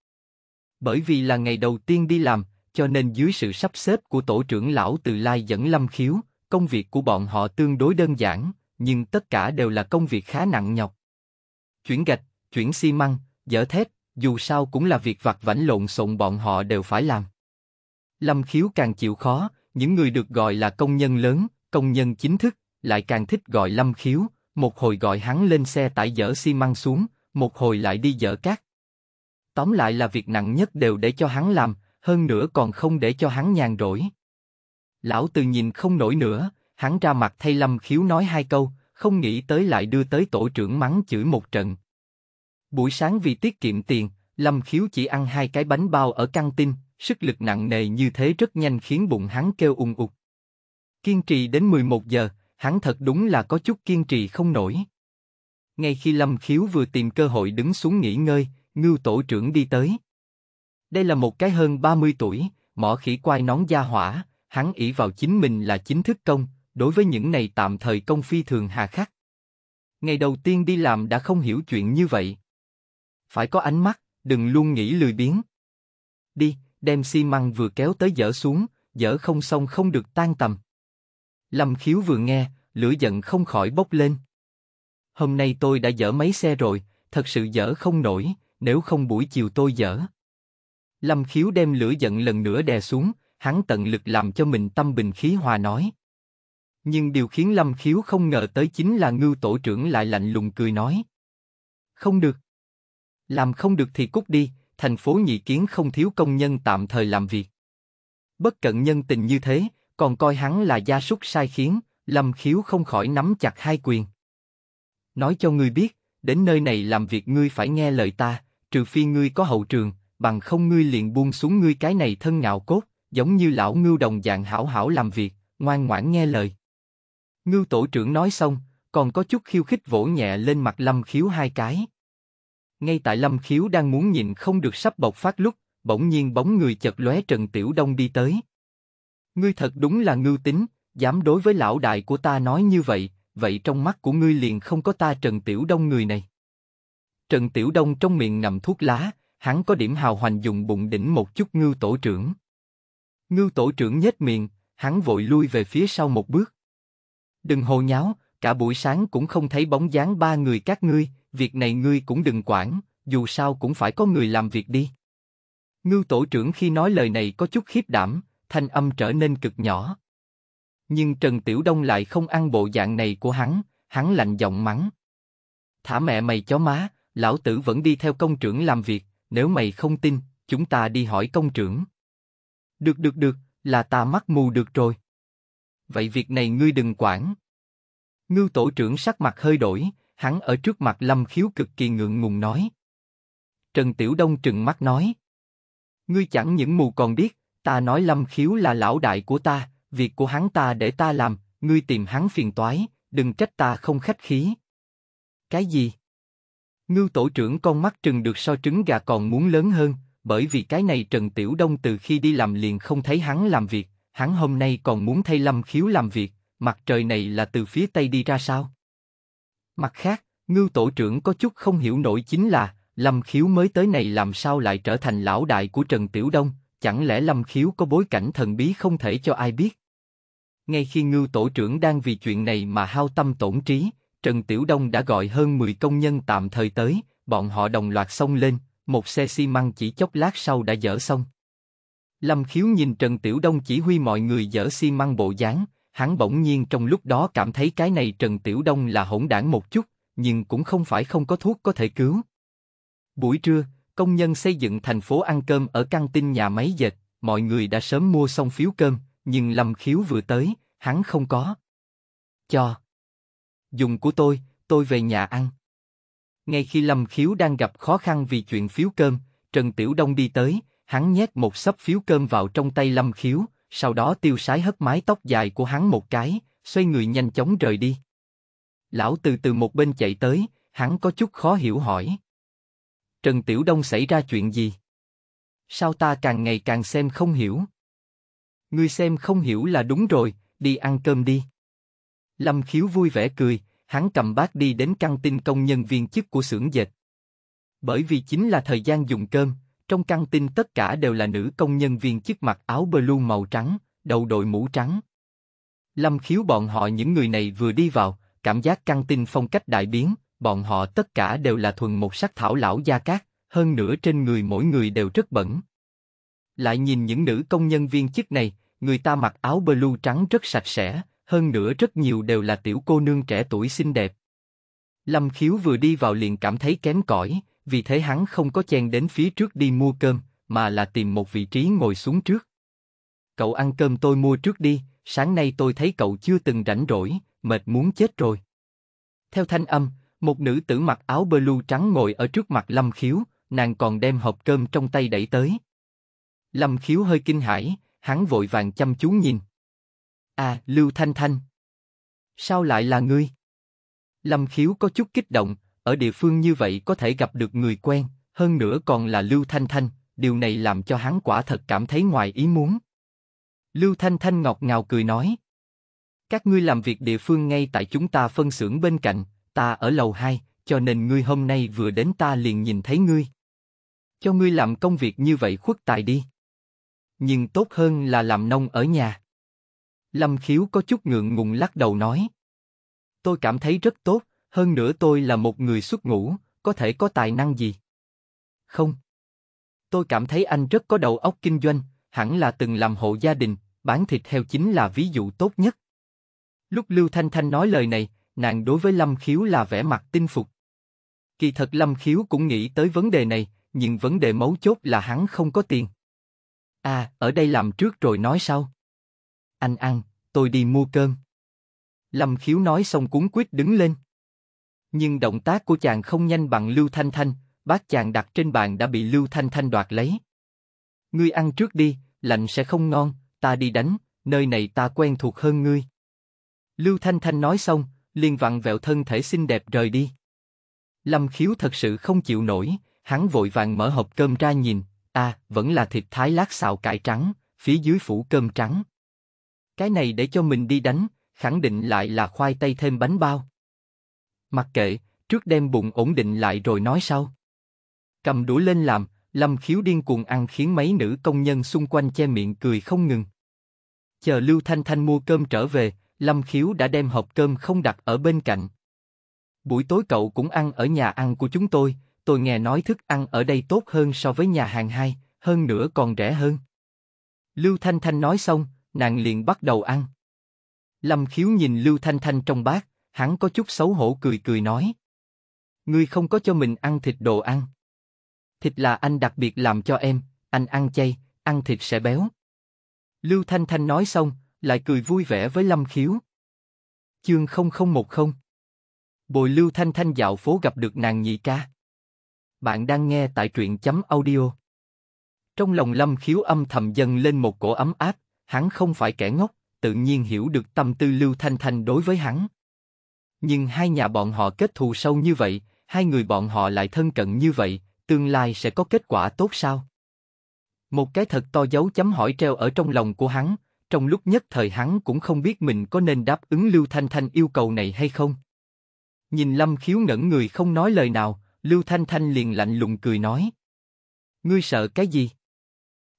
Bởi vì là ngày đầu tiên đi làm, cho nên dưới sự sắp xếp của tổ trưởng lão Từ Lai dẫn Lâm Khiếu, công việc của bọn họ tương đối đơn giản, nhưng tất cả đều là công việc khá nặng nhọc. Chuyển gạch, chuyển xi măng, dỡ thép, dù sao cũng là việc vặt vãnh lộn xộn bọn họ đều phải làm. Lâm Khiếu càng chịu khó, những người được gọi là công nhân lớn, công nhân chính thức, lại càng thích gọi Lâm Khiếu, một hồi gọi hắn lên xe tải dỡ xi măng xuống, một hồi lại đi dỡ cát. Tóm lại là việc nặng nhất đều để cho hắn làm, hơn nữa còn không để cho hắn nhàn rỗi. Lão Từ nhìn không nổi nữa, hắn ra mặt thay Lâm Khiếu nói hai câu, không nghĩ tới lại đưa tới tổ trưởng mắng chửi một trận. Buổi sáng vì tiết kiệm tiền, Lâm Khiếu chỉ ăn hai cái bánh bao ở căng tin, sức lực nặng nề như thế rất nhanh khiến bụng hắn kêu ùng ục. Kiên trì đến mười một giờ, hắn thật đúng là có chút kiên trì không nổi. Ngay khi Lâm Khiếu vừa tìm cơ hội đứng xuống nghỉ ngơi, Ngưu tổ trưởng đi tới. Đây là một cái hơn ba mươi tuổi, mỏ khỉ quai nón da hỏa, hắn ỷ vào chính mình là chính thức công, đối với những này tạm thời công phi thường hà khắc. Ngày đầu tiên đi làm đã không hiểu chuyện như vậy. Phải có ánh mắt, đừng luôn nghĩ lười biếng. Đi, đem xi măng vừa kéo tới dỡ xuống, dỡ không xong không được tan tầm. Lâm Khiếu vừa nghe, lửa giận không khỏi bốc lên. Hôm nay tôi đã dỡ mấy xe rồi, thật sự dỡ không nổi, nếu không buổi chiều tôi dỡ. Lâm Khiếu đem lửa giận lần nữa đè xuống, hắn tận lực làm cho mình tâm bình khí hòa nói. Nhưng điều khiến Lâm Khiếu không ngờ tới chính là Ngưu tổ trưởng lại lạnh lùng cười nói. Không được. Làm không được thì cút đi, thành phố Nhị Kiến không thiếu công nhân tạm thời làm việc. Bất cận nhân tình như thế, còn coi hắn là gia súc sai khiến, Lâm Khiếu không khỏi nắm chặt hai quyền. Nói cho ngươi biết, đến nơi này làm việc ngươi phải nghe lời ta, trừ phi ngươi có hậu trường, bằng không ngươi liền buông xuống ngươi cái này thân ngạo cốt, giống như lão ngưu đồng dạng hảo hảo làm việc, ngoan ngoãn nghe lời. Ngưu tổ trưởng nói xong, còn có chút khiêu khích vỗ nhẹ lên mặt Lâm Khiếu hai cái. Ngay tại Lâm Khiếu đang muốn nhìn không được sắp bộc phát lúc, bỗng nhiên bóng người chợt lóe, Trần Tiểu Đông đi tới. Ngươi thật đúng là ngưu tính, dám đối với lão đại của ta nói như vậy, vậy trong mắt của ngươi liền không có ta Trần Tiểu Đông người này. Trần Tiểu Đông trong miệng ngậm thuốc lá, hắn có điểm hào hoành dùng bụng đỉnh một chút ngưu tổ trưởng. Ngưu tổ trưởng nhếch miệng, hắn vội lui về phía sau một bước. Đừng hồ nháo, cả buổi sáng cũng không thấy bóng dáng ba người các ngươi, việc này ngươi cũng đừng quản, dù sao cũng phải có người làm việc đi. Ngưu tổ trưởng khi nói lời này có chút khiếp đảm, thanh âm trở nên cực nhỏ. Nhưng Trần Tiểu Đông lại không ăn bộ dạng này của hắn, hắn lạnh giọng mắng. Thả mẹ mày chó má, lão tử vẫn đi theo công trưởng làm việc, nếu mày không tin, chúng ta đi hỏi công trưởng. Được được được, là ta mắt mù được rồi. Vậy việc này ngươi đừng quản. Ngưu tổ trưởng sắc mặt hơi đổi, hắn ở trước mặt Lâm Khiếu cực kỳ ngượng ngùng nói. Trần Tiểu Đông trừng mắt nói. Ngươi chẳng những mù còn điếc, ta nói Lâm Khiếu là lão đại của ta, việc của hắn ta để ta làm, ngươi tìm hắn phiền toái, đừng trách ta không khách khí. Cái gì? Ngưu tổ trưởng con mắt trừng được so trứng gà còn muốn lớn hơn, bởi vì cái này Trần Tiểu Đông từ khi đi làm liền không thấy hắn làm việc, hắn hôm nay còn muốn thay Lâm Khiếu làm việc, mặt trời này là từ phía Tây đi ra sao? Mặt khác, Ngưu tổ trưởng có chút không hiểu nổi chính là, Lâm Khiếu mới tới này làm sao lại trở thành lão đại của Trần Tiểu Đông, chẳng lẽ Lâm Khiếu có bối cảnh thần bí không thể cho ai biết? Ngay khi Ngưu tổ trưởng đang vì chuyện này mà hao tâm tổn trí, Trần Tiểu Đông đã gọi hơn mười công nhân tạm thời tới, bọn họ đồng loạt xông lên, một xe xi măng chỉ chốc lát sau đã dỡ xong. Lâm Khiếu nhìn Trần Tiểu Đông chỉ huy mọi người dỡ xi măng bộ dáng, hắn bỗng nhiên trong lúc đó cảm thấy cái này Trần Tiểu Đông là hỗn đảng một chút, nhưng cũng không phải không có thuốc có thể cứu. Buổi trưa, công nhân xây dựng thành phố ăn cơm ở căng tin nhà máy dệt, mọi người đã sớm mua xong phiếu cơm, nhưng Lâm Khiếu vừa tới, hắn không có. Cho. Dùng của tôi, tôi về nhà ăn. Ngay khi Lâm Khiếu đang gặp khó khăn vì chuyện phiếu cơm, Trần Tiểu Đông đi tới, hắn nhét một xấp phiếu cơm vào trong tay Lâm Khiếu, sau đó tiêu sái hất mái tóc dài của hắn một cái, xoay người nhanh chóng rời đi. Lão từ từ một bên chạy tới, hắn có chút khó hiểu hỏi. Trần Tiểu Đông xảy ra chuyện gì? Sao ta càng ngày càng xem không hiểu? Ngươi xem không hiểu là đúng rồi, đi ăn cơm đi. Lâm Khiếu vui vẻ cười, hắn cầm bát đi đến căng tin công nhân viên chức của xưởng dệt. Bởi vì chính là thời gian dùng cơm, trong căng tin tất cả đều là nữ công nhân viên chức mặc áo blue màu trắng, đầu đội mũ trắng. Lâm Khiếu bọn họ những người này vừa đi vào, cảm giác căng tin phong cách đại biến, bọn họ tất cả đều là thuần một sắc thảo lão gia cát, hơn nữa trên người mỗi người đều rất bẩn. Lại nhìn những nữ công nhân viên chức này, người ta mặc áo blue trắng rất sạch sẽ, hơn nữa rất nhiều đều là tiểu cô nương trẻ tuổi xinh đẹp. Lâm Khiếu vừa đi vào liền cảm thấy kém cỏi, vì thế hắn không có chen đến phía trước đi mua cơm, mà là tìm một vị trí ngồi xuống trước. Cậu ăn cơm tôi mua trước đi, sáng nay tôi thấy cậu chưa từng rảnh rỗi, mệt muốn chết rồi. Theo thanh âm, một nữ tử mặc áo blue trắng ngồi ở trước mặt Lâm Khiếu, nàng còn đem hộp cơm trong tay đẩy tới. Lâm Khiếu hơi kinh hãi, hắn vội vàng chăm chú nhìn. À, Lưu Thanh Thanh. Sao lại là ngươi? Lâm Khiếu có chút kích động, ở địa phương như vậy có thể gặp được người quen, hơn nữa còn là Lưu Thanh Thanh, điều này làm cho hắn quả thật cảm thấy ngoài ý muốn. Lưu Thanh Thanh ngọt ngào cười nói. Các ngươi làm việc địa phương ngay tại chúng ta phân xưởng bên cạnh, ta ở lầu hai, cho nên ngươi hôm nay vừa đến ta liền nhìn thấy ngươi. Cho ngươi làm công việc như vậy khuất tài đi. Nhưng tốt hơn là làm nông ở nhà. Lâm Khiếu có chút ngượng ngùng lắc đầu nói. Tôi cảm thấy rất tốt, hơn nữa tôi là một người xuất ngũ, có thể có tài năng gì? Không. Tôi cảm thấy anh rất có đầu óc kinh doanh, hẳn là từng làm hộ gia đình, bán thịt heo chính là ví dụ tốt nhất. Lúc Lưu Thanh Thanh nói lời này, nàng đối với Lâm Khiếu là vẻ mặt tin phục. Kỳ thật Lâm Khiếu cũng nghĩ tới vấn đề này, nhưng vấn đề mấu chốt là hắn không có tiền. À, ở đây làm trước rồi nói sau. Anh ăn, tôi đi mua cơm. Lâm Khiếu nói xong cuống quýt đứng lên. Nhưng động tác của chàng không nhanh bằng Lưu Thanh Thanh, bát chàng đặt trên bàn đã bị Lưu Thanh Thanh đoạt lấy. Ngươi ăn trước đi, lạnh sẽ không ngon, ta đi đánh, nơi này ta quen thuộc hơn ngươi. Lưu Thanh Thanh nói xong, liền vặn vẹo thân thể xinh đẹp rời đi. Lâm Khiếu thật sự không chịu nổi, hắn vội vàng mở hộp cơm ra nhìn, à, vẫn là thịt thái lát xào cải trắng, phía dưới phủ cơm trắng. Cái này để cho mình đi đánh, khẳng định lại là khoai tây thêm bánh bao. Mặc kệ, trước đem bụng ổn định lại rồi nói sau. Cầm đũa lên làm, Lâm Khiếu điên cuồng ăn khiến mấy nữ công nhân xung quanh che miệng cười không ngừng. Chờ Lưu Thanh Thanh mua cơm trở về, Lâm Khiếu đã đem hộp cơm không đặt ở bên cạnh. Buổi tối cậu cũng ăn ở nhà ăn của chúng tôi, tôi nghe nói thức ăn ở đây tốt hơn so với nhà hàng hai, hơn nữa còn rẻ hơn. Lưu Thanh Thanh nói xong, nàng liền bắt đầu ăn. Lâm Khiếu nhìn Lưu Thanh Thanh trong bát, hắn có chút xấu hổ cười cười nói. Ngươi không có cho mình ăn thịt đồ ăn. Thịt là anh đặc biệt làm cho em, anh ăn chay, ăn thịt sẽ béo. Lưu Thanh Thanh nói xong, lại cười vui vẻ với Lâm Khiếu. Chương không không một không. Bồi Lưu Thanh Thanh dạo phố gặp được nàng nhị ca. Bạn đang nghe tại truyện chấm audio. Trong lòng Lâm Khiếu âm thầm dâng lên một cổ ấm áp, hắn không phải kẻ ngốc, tự nhiên hiểu được tâm tư Lưu Thanh Thanh đối với hắn. Nhưng hai nhà bọn họ kết thù sâu như vậy, hai người bọn họ lại thân cận như vậy, tương lai sẽ có kết quả tốt sao? Một cái thật to dấu chấm hỏi treo ở trong lòng của hắn, trong lúc nhất thời hắn cũng không biết mình có nên đáp ứng Lưu Thanh Thanh yêu cầu này hay không. Nhìn Lâm Khiếu ngẩn người không nói lời nào, Lưu Thanh Thanh liền lạnh lùng cười nói. Ngươi sợ cái gì?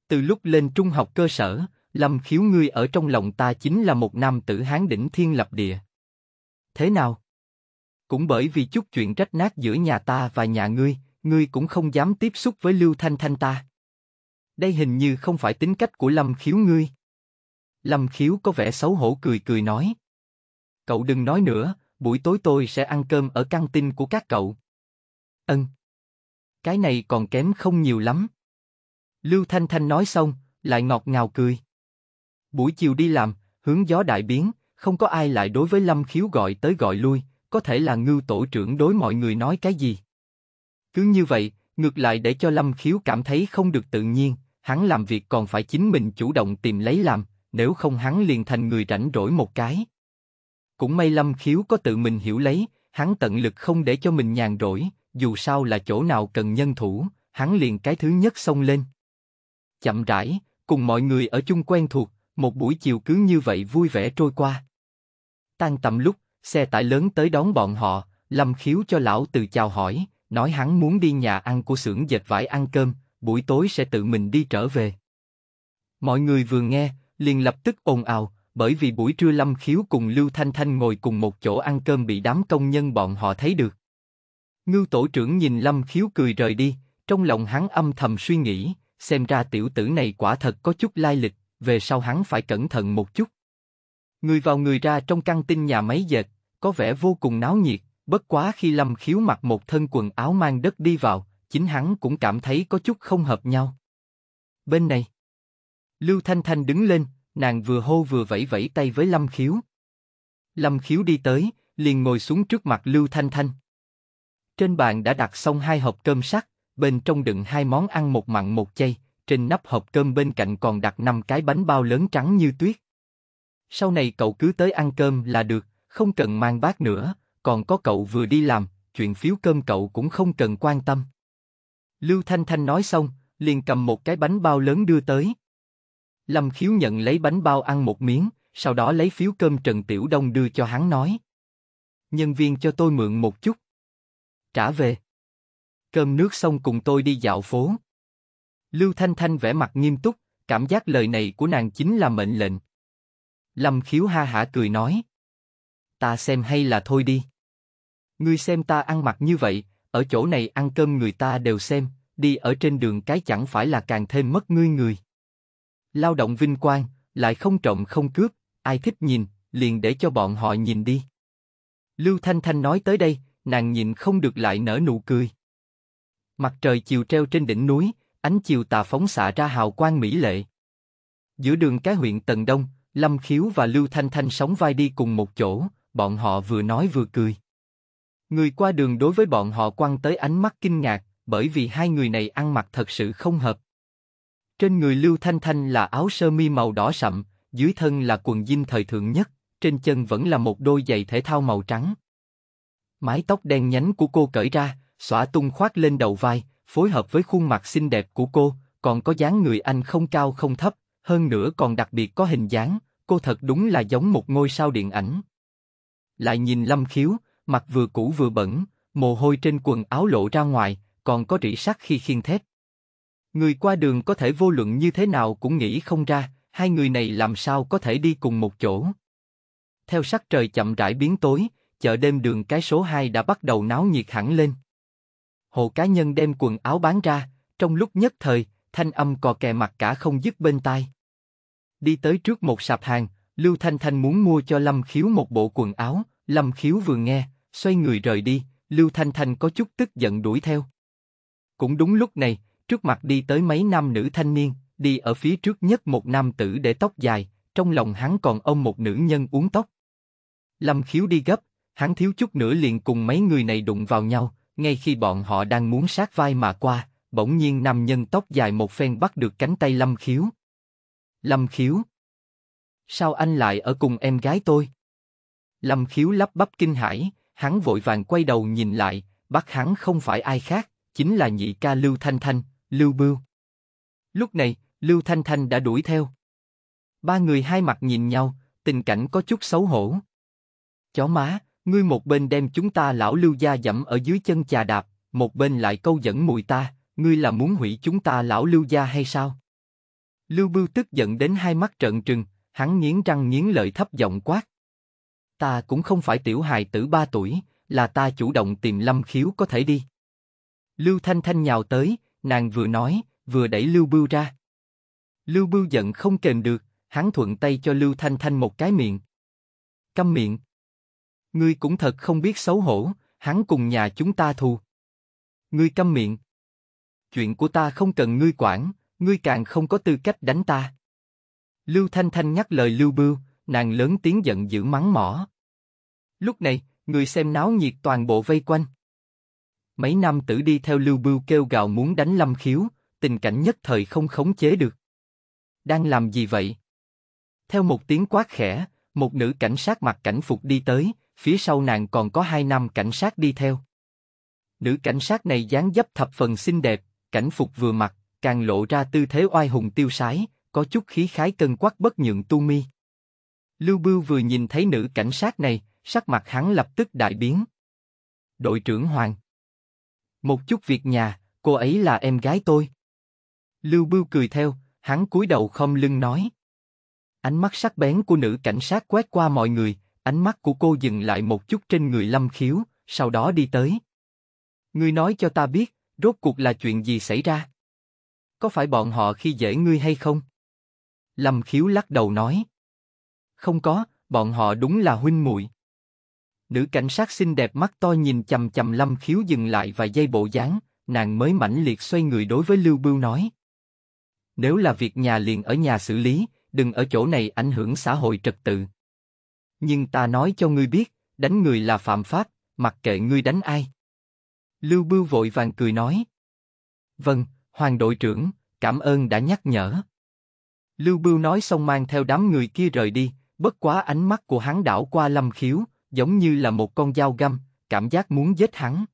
Từ lúc lên trung học cơ sở, Lâm Khiếu ngươi ở trong lòng ta chính là một nam tử hán đỉnh thiên lập địa. Thế nào? Cũng bởi vì chút chuyện rách nát giữa nhà ta và nhà ngươi, ngươi cũng không dám tiếp xúc với Lưu Thanh Thanh ta. Đây hình như không phải tính cách của Lâm Khiếu ngươi. Lâm Khiếu có vẻ xấu hổ cười cười nói. Cậu đừng nói nữa, buổi tối tôi sẽ ăn cơm ở căng tin của các cậu. Ân. Cái này còn kém không nhiều lắm. Lưu Thanh Thanh nói xong, lại ngọt ngào cười. Buổi chiều đi làm, hướng gió đại biến, không có ai lại đối với Lâm Khiếu gọi tới gọi lui, có thể là Ngưu tổ trưởng đối mọi người nói cái gì. Cứ như vậy, ngược lại để cho Lâm Khiếu cảm thấy không được tự nhiên, hắn làm việc còn phải chính mình chủ động tìm lấy làm, nếu không hắn liền thành người rảnh rỗi một cái. Cũng may Lâm Khiếu có tự mình hiểu lấy, hắn tận lực không để cho mình nhàn rỗi, dù sao là chỗ nào cần nhân thủ, hắn liền cái thứ nhất xông lên. Chậm rãi, cùng mọi người ở chung quen thuộc, một buổi chiều cứ như vậy vui vẻ trôi qua. Tan tầm lúc, xe tải lớn tới đón bọn họ, Lâm Khiếu cho lão từ chào hỏi, nói hắn muốn đi nhà ăn của xưởng dệt vải ăn cơm, buổi tối sẽ tự mình đi trở về. Mọi người vừa nghe, liền lập tức ồn ào, bởi vì buổi trưa Lâm Khiếu cùng Lưu Thanh Thanh ngồi cùng một chỗ ăn cơm bị đám công nhân bọn họ thấy được. Ngưu tổ trưởng nhìn Lâm Khiếu cười rời đi, trong lòng hắn âm thầm suy nghĩ, xem ra tiểu tử này quả thật có chút lai lịch, về sau hắn phải cẩn thận một chút. Người vào người ra trong căng tin nhà máy dệt, có vẻ vô cùng náo nhiệt, bất quá khi Lâm Khiếu mặc một thân quần áo mang đất đi vào, chính hắn cũng cảm thấy có chút không hợp nhau. Bên này, Lưu Thanh Thanh đứng lên, nàng vừa hô vừa vẫy vẫy tay với Lâm Khiếu. Lâm Khiếu đi tới, liền ngồi xuống trước mặt Lưu Thanh Thanh. Trên bàn đã đặt xong hai hộp cơm sắt, bên trong đựng hai món ăn một mặn một chay, trên nắp hộp cơm bên cạnh còn đặt năm cái bánh bao lớn trắng như tuyết. Sau này cậu cứ tới ăn cơm là được, không cần mang bát nữa, còn có cậu vừa đi làm, chuyện phiếu cơm cậu cũng không cần quan tâm. Lưu Thanh Thanh nói xong, liền cầm một cái bánh bao lớn đưa tới. Lâm Khiếu nhận lấy bánh bao ăn một miếng, sau đó lấy phiếu cơm Trần Tiểu Đông đưa cho hắn nói. Nhân viên cho tôi mượn một chút. Trả về. Cơm nước xong cùng tôi đi dạo phố. Lưu Thanh Thanh vẻ mặt nghiêm túc, cảm giác lời này của nàng chính là mệnh lệnh. Lâm Khiếu ha hả cười nói. Ta xem hay là thôi đi. Ngươi xem ta ăn mặc như vậy, ở chỗ này ăn cơm người ta đều xem, đi ở trên đường cái chẳng phải là càng thêm mất ngươi người. Lao động vinh quang, lại không trộm không cướp, ai thích nhìn, liền để cho bọn họ nhìn đi. Lưu Thanh Thanh nói tới đây, nàng nhìn không được lại nở nụ cười. Mặt trời chiều treo trên đỉnh núi, ánh chiều tà phóng xạ ra hào quang mỹ lệ. Giữa đường cái huyện Tần Đông, Lâm Khiếu và Lưu Thanh Thanh sóng vai đi cùng một chỗ, bọn họ vừa nói vừa cười. Người qua đường đối với bọn họ quăng tới ánh mắt kinh ngạc, bởi vì hai người này ăn mặc thật sự không hợp. Trên người Lưu Thanh Thanh là áo sơ mi màu đỏ sậm, dưới thân là quần jean thời thượng nhất, trên chân vẫn là một đôi giày thể thao màu trắng. Mái tóc đen nhánh của cô cởi ra, xõa tung khoác lên đầu vai, phối hợp với khuôn mặt xinh đẹp của cô, còn có dáng người anh không cao không thấp, hơn nữa còn đặc biệt có hình dáng, cô thật đúng là giống một ngôi sao điện ảnh. Lại nhìn Lâm Khiếu, mặt vừa cũ vừa bẩn, mồ hôi trên quần áo lộ ra ngoài, còn có rỉ sắt khi khiêng thép. Người qua đường có thể vô luận như thế nào cũng nghĩ không ra, hai người này làm sao có thể đi cùng một chỗ. Theo sắc trời chậm rãi biến tối, chợ đêm đường cái số hai đã bắt đầu náo nhiệt hẳn lên. Hộ cá nhân đem quần áo bán ra, trong lúc nhất thời, thanh âm cò kè mặt cả không dứt bên tai. Đi tới trước một sạp hàng, Lưu Thanh Thanh muốn mua cho Lâm Khiếu một bộ quần áo, Lâm Khiếu vừa nghe, xoay người rời đi, Lưu Thanh Thanh có chút tức giận đuổi theo. Cũng đúng lúc này, trước mặt đi tới mấy nam nữ thanh niên, đi ở phía trước nhất một nam tử để tóc dài, trong lòng hắn còn ôm một nữ nhân uốn tóc. Lâm Khiếu đi gấp, hắn thiếu chút nữa liền cùng mấy người này đụng vào nhau, ngay khi bọn họ đang muốn sát vai mà qua, bỗng nhiên nam nhân tóc dài một phen bắt được cánh tay Lâm Khiếu. Lâm Khiếu, sao anh lại ở cùng em gái tôi? Lâm Khiếu lắp bắp kinh hãi, hắn vội vàng quay đầu nhìn lại, bắt hắn không phải ai khác, chính là nhị ca Lưu Thanh Thanh, Lưu Bưu. Lúc này, Lưu Thanh Thanh đã đuổi theo. Ba người hai mặt nhìn nhau, tình cảnh có chút xấu hổ. Chó má, ngươi một bên đem chúng ta lão Lưu gia dẫm ở dưới chân chà đạp, một bên lại câu dẫn mùi ta, ngươi là muốn hủy chúng ta lão Lưu gia hay sao? Lưu Bưu tức giận đến hai mắt trợn trừng, hắn nghiến răng nghiến lợi thấp giọng quát. Ta cũng không phải tiểu hài tử ba tuổi, là ta chủ động tìm Lâm Khiếu, có thể đi. Lưu Thanh Thanh nhào tới, nàng vừa nói, vừa đẩy Lưu Bưu ra. Lưu Bưu giận không kềm được, hắn thuận tay cho Lưu Thanh Thanh một cái miệng. Câm miệng. Ngươi cũng thật không biết xấu hổ, hắn cùng nhà chúng ta thù. Ngươi câm miệng. Chuyện của ta không cần ngươi quản, ngươi càng không có tư cách đánh ta. Lưu Thanh Thanh nhắc lời Lưu Bưu, nàng lớn tiếng giận dữ mắng mỏ. Lúc này, người xem náo nhiệt toàn bộ vây quanh. Mấy nam tử đi theo Lưu Bưu kêu gào muốn đánh Lâm Khiếu, tình cảnh nhất thời không khống chế được. Đang làm gì vậy? Theo một tiếng quát khẽ, một nữ cảnh sát mặc cảnh phục đi tới, phía sau nàng còn có hai nam cảnh sát đi theo. Nữ cảnh sát này dáng dấp thập phần xinh đẹp, cảnh phục vừa mặc, càng lộ ra tư thế oai hùng tiêu sái, có chút khí khái cân quắc bất nhượng tu mi. Lưu Bưu vừa nhìn thấy nữ cảnh sát này, sắc mặt hắn lập tức đại biến. Đội trưởng Hoàng. Một chút việc nhà, cô ấy là em gái tôi. Lưu Bưu cười theo, hắn cúi đầu khom lưng nói. Ánh mắt sắc bén của nữ cảnh sát quét qua mọi người, ánh mắt của cô dừng lại một chút trên người Lâm Khiếu, sau đó đi tới. Ngươi nói cho ta biết, rốt cuộc là chuyện gì xảy ra? Có phải bọn họ khi dễ ngươi hay không? Lâm Khiếu lắc đầu nói. Không có, bọn họ đúng là huynh muội. Nữ cảnh sát xinh đẹp mắt to nhìn chằm chằm Lâm Khiếu dừng lại vài giây bộ dáng, nàng mới mãnh liệt xoay người đối với Lưu Bưu nói. Nếu là việc nhà liền ở nhà xử lý, đừng ở chỗ này ảnh hưởng xã hội trật tự. Nhưng ta nói cho ngươi biết, đánh người là phạm pháp, mặc kệ ngươi đánh ai. Lưu Bưu vội vàng cười nói. Vâng, Hoàng đội trưởng, cảm ơn đã nhắc nhở. Lưu Bưu nói xong mang theo đám người kia rời đi, bất quá ánh mắt của hắn đảo qua Lâm Khiếu, giống như là một con dao găm, cảm giác muốn giết hắn.